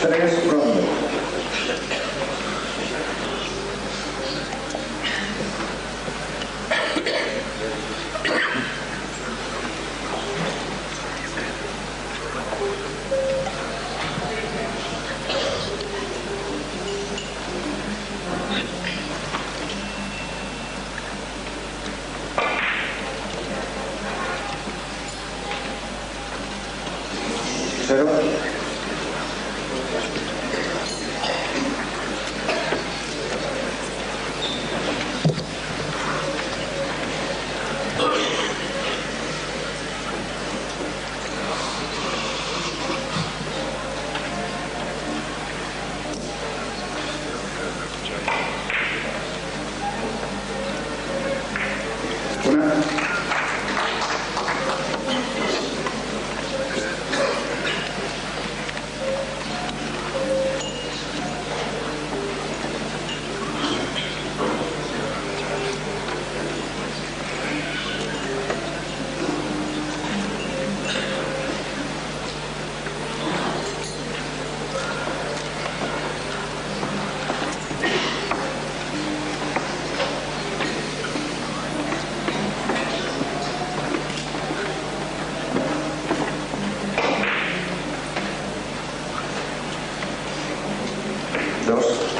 tres rondas.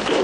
Dos.